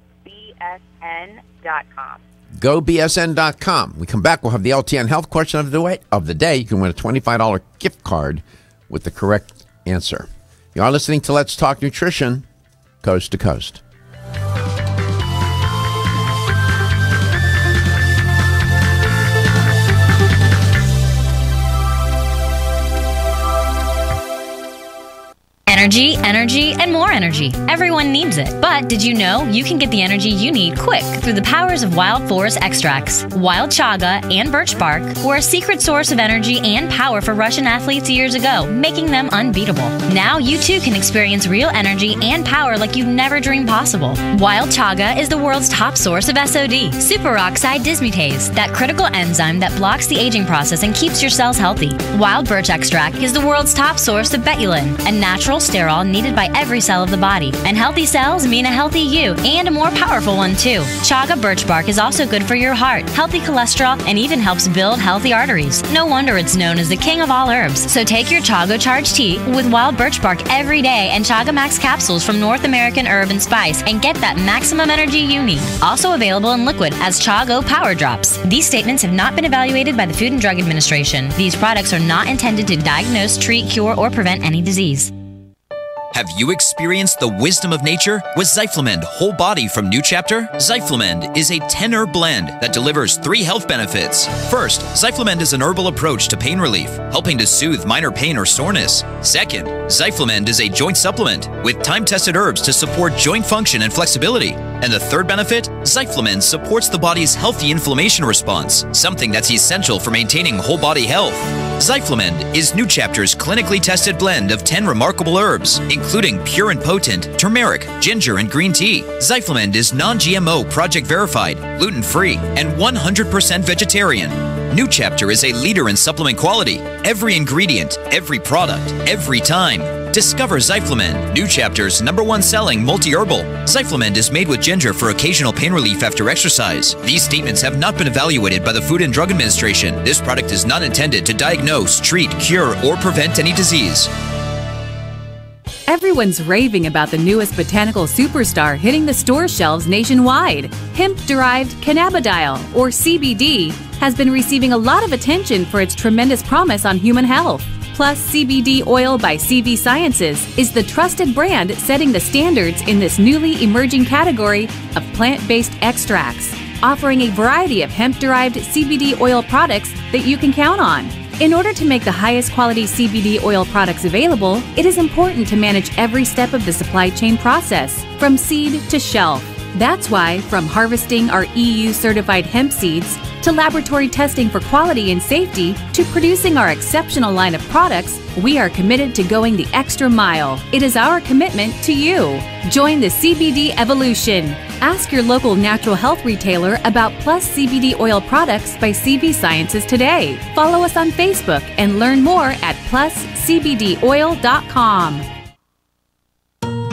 GoBSN.com. We come back, we'll have the LTN health question of the day. You can win a $25 gift card with the correct answer. You are listening to Let's Talk Nutrition, coast to coast. Energy, energy, and more energy. Everyone needs it. But did you know you can get the energy you need quick through the powers of wild forest extracts? Wild chaga and birch bark were a secret source of energy and power for Russian athletes years ago, making them unbeatable. Now you too can experience real energy and power like you've never dreamed possible. Wild chaga is the world's top source of SOD, superoxide dismutase, that critical enzyme that blocks the aging process and keeps your cells healthy. Wild birch extract is the world's top source of betulin, a natural sterol needed by every cell of the body. And healthy cells mean a healthy you and a more powerful one too. Chaga birch bark is also good for your heart, healthy cholesterol, and even helps build healthy arteries. No wonder it's known as the king of all herbs. So take your Chaga Charge tea with wild birch bark every day and Chaga Max capsules from North American Herb and Spice and get that maximum energy you need. Also available in liquid as Chago Power Drops. These statements have not been evaluated by the Food and Drug Administration. These products are not intended to diagnose, treat, cure, or prevent any disease. Have you experienced the wisdom of nature with Zyflamend Whole Body from New Chapter? Zyflamend is a 10-herb blend that delivers 3 health benefits. First, Zyflamend is an herbal approach to pain relief, helping to soothe minor pain or soreness. Second, Zyflamend is a joint supplement with time-tested herbs to support joint function and flexibility. And the third benefit, Zyflamend supports the body's healthy inflammation response, something that's essential for maintaining whole body health. Zyflamend is New Chapter's clinically tested blend of 10 remarkable herbs, including pure and potent turmeric, ginger, and green tea. Zyflamend is non-GMO project verified, gluten-free, and 100% vegetarian. New Chapter is a leader in supplement quality. Every ingredient, every product, every time. Discover Zyflamend, New Chapter's #1 selling multi-herbal. Zyflamend is made with ginger for occasional pain relief after exercise. These statements have not been evaluated by the Food and Drug Administration. This product is not intended to diagnose, treat, cure, or prevent any disease. Everyone's raving about the newest botanical superstar hitting the store shelves nationwide. Hemp-derived cannabidiol, or CBD, has been receiving a lot of attention for its tremendous promise on human health. Plus CBD Oil by CV Sciences is the trusted brand setting the standards in this newly emerging category of plant-based extracts, offering a variety of hemp-derived CBD oil products that you can count on. In order to make the highest quality CBD oil products available, it is important to manage every step of the supply chain process, from seed to shelf. That's why, from harvesting our EU-certified hemp seeds, to laboratory testing for quality and safety, to producing our exceptional line of products, we are committed to going the extra mile. It is our commitment to you. Join the CBD evolution. Ask your local natural health retailer about Plus CBD Oil products by CV Sciences today. Follow us on Facebook and learn more at pluscbdoil.com.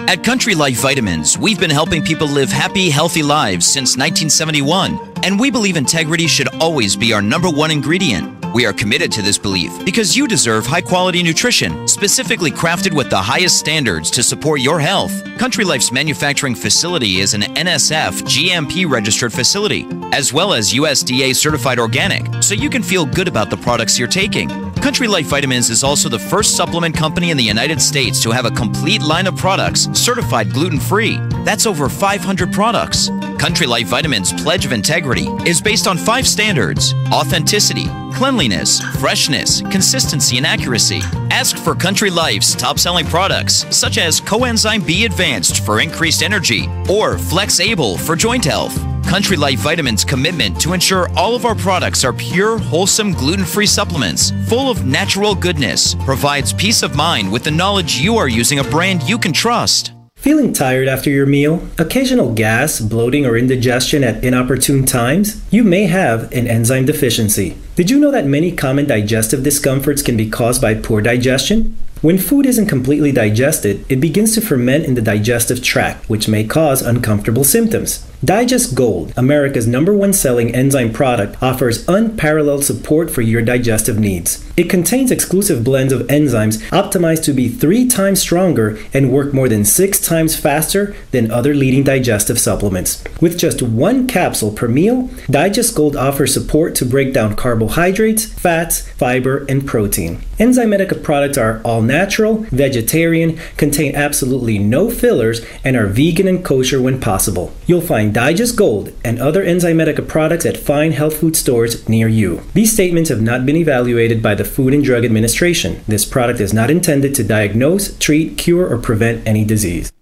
At Country Life Vitamins, we've been helping people live happy, healthy lives since 1971, and we believe integrity should always be our #1 ingredient. We are committed to this belief because you deserve high-quality nutrition, specifically crafted with the highest standards to support your health. Country Life's manufacturing facility is an NSF GMP-registered facility, as well as USDA-certified organic, so you can feel good about the products you're taking. Country Life Vitamins is also the first supplement company in the United States to have a complete line of products certified gluten-free. That's over 500 products. Country Life Vitamins' pledge of integrity is based on 5 standards: authenticity, cleanliness, freshness, consistency, and accuracy. Ask for Country Life's top-selling products, such as Coenzyme B Advanced for increased energy or Flex-Able for joint health. Country Life Vitamins' commitment to ensure all of our products are pure, wholesome, gluten-free supplements full of natural goodness provides peace of mind with the knowledge you are using a brand you can trust. Feeling tired after your meal? Occasional gas, bloating, or indigestion at inopportune times? You may have an enzyme deficiency. Did you know that many common digestive discomforts can be caused by poor digestion? When food isn't completely digested, it begins to ferment in the digestive tract, which may cause uncomfortable symptoms. Digest Gold, America's #1 selling enzyme product, offers unparalleled support for your digestive needs. It contains exclusive blends of enzymes optimized to be 3 times stronger and work more than 6 times faster than other leading digestive supplements. With just 1 capsule per meal, Digest Gold offers support to break down carbohydrates, fats, fiber, and protein. Enzymedica products are all natural, vegetarian, contain absolutely no fillers, and are vegan and kosher when possible. You'll find Digest Gold and other Enzymedica products at fine health food stores near you. These statements have not been evaluated by the Food and Drug Administration. This product is not intended to diagnose, treat, cure, or prevent any disease.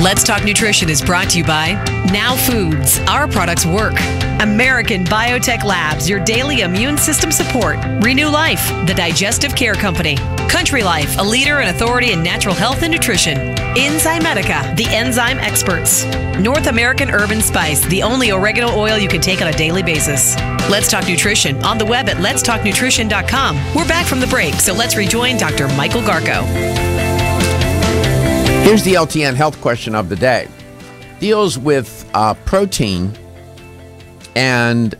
Let's Talk Nutrition is brought to you by Now Foods. Our products work. American Biotech Labs, your daily immune system support. Renew Life, the digestive care company. Country Life, a leader and authority in natural health and nutrition. Enzymedica, the enzyme experts. North American Herb and Spice, the only oregano oil you can take on a daily basis. Let's Talk Nutrition on the web at letstalknutrition.com. We're back from the break, so let's rejoin Dr. Michael Garko. Here's the LTN health question of the day. Deals with protein and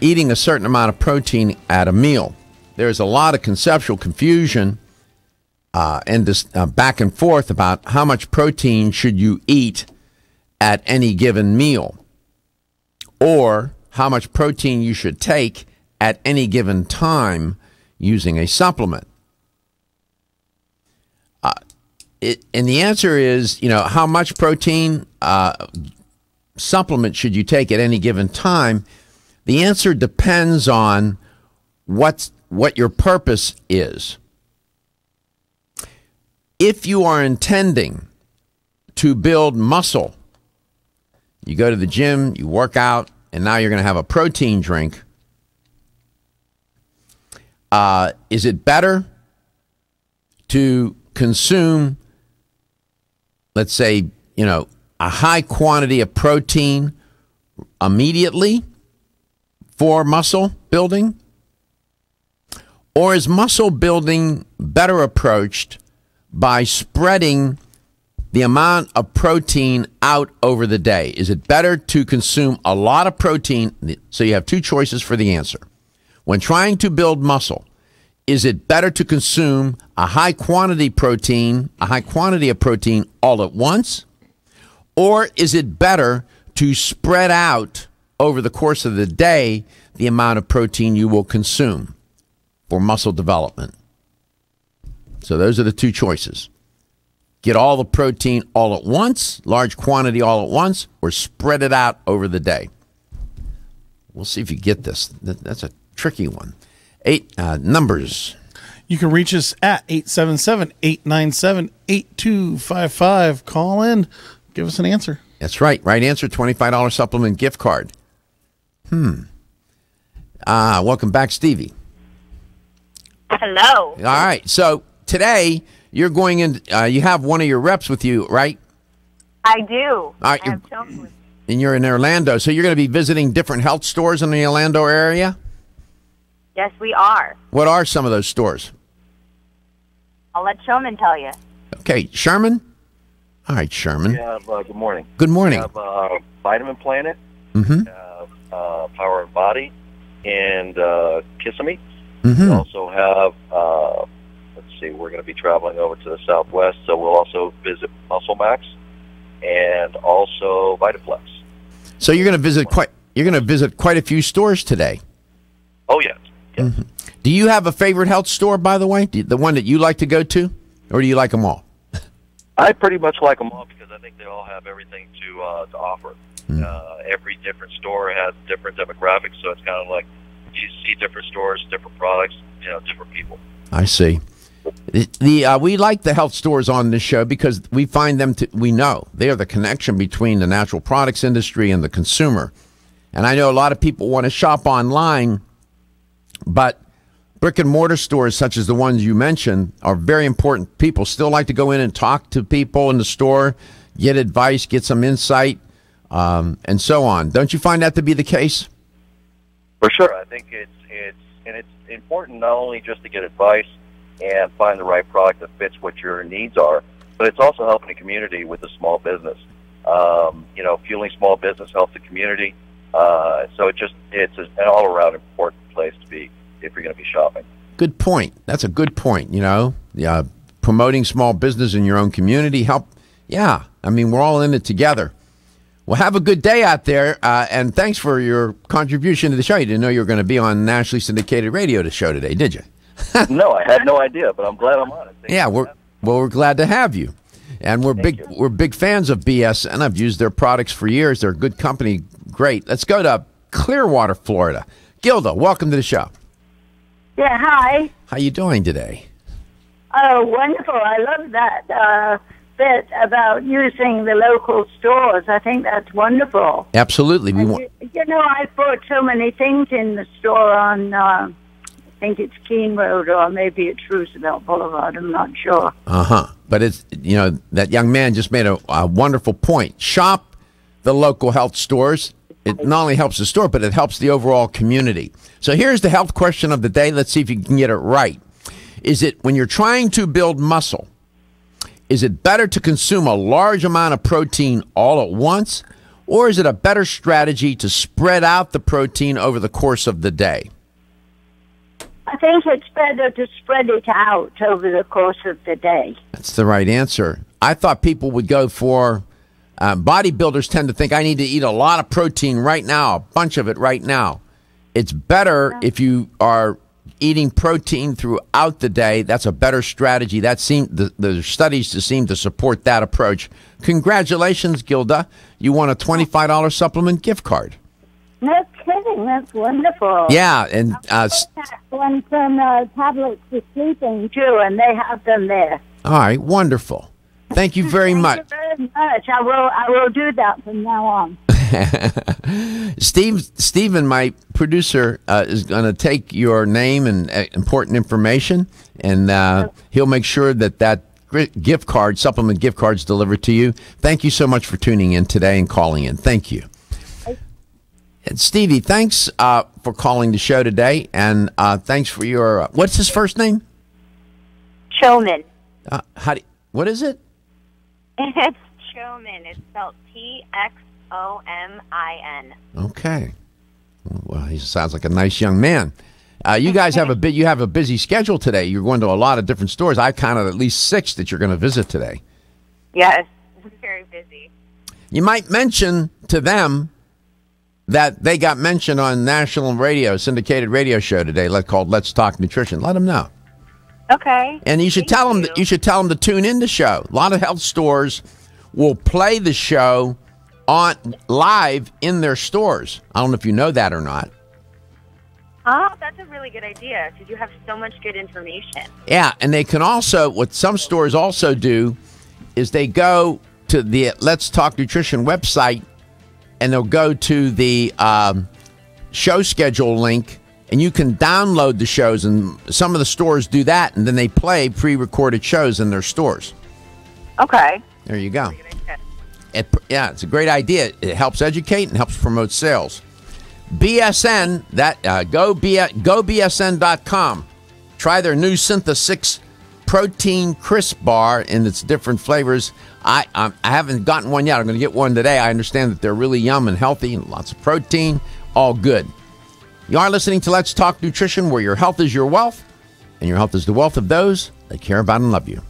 eating a certain amount of protein at a meal. There's a lot of conceptual confusion and this back and forth about how much protein should you eat at any given meal, or how much protein you should take at any given time using a supplement. And the answer is, you know, how much protein? supplement should you take at any given time, the answer depends on what your purpose is. If you are intending to build muscle, you go to the gym, you work out, and now you're going to have a protein drink. Is it better to consume, let's say, you know, a high quantity of protein immediately for muscle building? Or is muscle building better approached by spreading the amount of protein out over the day? Is it better to consume a lot of protein? So you have two choices for the answer. When trying to build muscle, is it better to consume a high quantity of protein all at once? Or is it better to spread out over the course of the day the amount of protein you will consume for muscle development? So those are the two choices. Get all the protein all at once, large quantity all at once, or spread it out over the day. We'll see if you get this. That's a tricky one. Numbers. You can reach us at 877-897-8255. Call in. Give us an answer. That's right. Right answer, $25 supplement gift card. Welcome back, Stevie. Hello. All right. So today you're going in. You have one of your reps with you, right? I do. All right. I have children with me. And you're in Orlando, so you're going to be visiting different health stores in the Orlando area. Yes, we are. What are some of those stores? I'll let Sherman tell you. Okay, Sherman. All right, Sherman. Yeah. Good morning. Good morning. We have Vitamin Planet, Power of Body, and Kissimmee. We also have, let's see, we're going to be traveling over to the Southwest, so we'll also visit Muscle Max and also Vitaflex. So you're going to visit quite a few stores today. Oh yes. Do you have a favorite health store, by the way? The one that you like to go to, or do you like them all? I pretty much like them all because I think they all have everything to offer. Every different store has different demographics, so it's kind of like, you see different stores, different products, you know, different people. I see. We like the health stores on this show because we find them, we know, they are the connection between the natural products industry and the consumer. And I know a lot of people want to shop online, but brick and mortar stores such as the ones you mentioned are very important. People still like to go in and talk to people in the store, get advice, get some insight, and so on. Don't you find that to be the case? For sure. I think it's important not only just to get advice and find the right product that fits what your needs are, but it's also helping the community with a small business. You know, fueling small business helps the community. So it's an all-around important place to be if you're going to be shopping. Good point. That's a good point, you know. Yeah, promoting small business in your own community help. Yeah, I mean, we're all in it together. Well, have a good day out there, and thanks for your contribution to the show. You didn't know you were going to be on nationally syndicated radio to show today, did you? No, I had no idea, but I'm glad I'm on it. Yeah, we're glad to have you, and we're big fans of BSN, and I've used their products for years. They're a good company, great. Let's go to Clearwater, Florida. Gilda, welcome to the show. Yeah, hi. How you doing today? Oh, wonderful! I love that. Bit about using the local stores. I think that's wonderful. Absolutely. We want, you know, I've bought so many things in the store on, I think it's Keene Road or maybe it's Roosevelt Boulevard. I'm not sure. But it's, you know, that young man just made a wonderful point. Shop the local health stores. It not only helps the store, but it helps the overall community. So here's the health question of the day. Let's see if you can get it right. Is it when you're trying to build muscle, is it better to consume a large amount of protein all at once, or is it a better strategy to spread out the protein over the course of the day? I think it's better to spread it out over the course of the day. That's the right answer. I thought people would go for, bodybuilders tend to think, I need to eat a lot of protein right now, a bunch of it right now. It's better if you are eating protein throughout the day. That's a better strategy. That seemed, the studies seem to support that approach. Congratulations, Gilda. You won a $25 supplement gift card. No kidding. That's wonderful. Yeah. And one from tablets for sleeping, too, and they have them there. All right. Wonderful. Thank you very much. Thank you very much. I will do that from now on. Stephen, my producer, is going to take your name and important information, and he'll make sure that gift card, supplement gift card's delivered to you. Thank you so much for tuning in today and calling in. Thank you. And Stevie, thanks for calling the show today, and thanks for your, what's his first name? Choman. What is it? It's Choman. It's spelled TXOMIN. Okay. Well, he sounds like a nice young man. You guys have you have a busy schedule today. You're going to a lot of different stores. I counted at least 6 that you're going to visit today. Yes, we're very busy. You might mention to them that they got mentioned on national radio, syndicated radio show today called Let's Talk Nutrition. Let them know. Okay. And you should tell them that you should tell them to tune in the show. A lot of health stores will play the show on live in their stores. I don't know if you know that or not. Oh, that's a really good idea because you have so much good information. Yeah, and they can also, what some stores also do is they go to the Let's Talk Nutrition website and they'll go to the show schedule link and you can download the shows, and some of the stores do that, and then they play pre-recorded shows in their stores. Okay. There you go. Yeah, it's a great idea. It helps educate and helps promote sales. BSN, goBSN.com. Try their new Syntha-6 protein crisp bar in its different flavors. I haven't gotten one yet. I'm going to get one today. I understand that they're really yum and healthy and lots of protein. All good. You are listening to Let's Talk Nutrition, where your health is your wealth and your health is the wealth of those that care about and love you.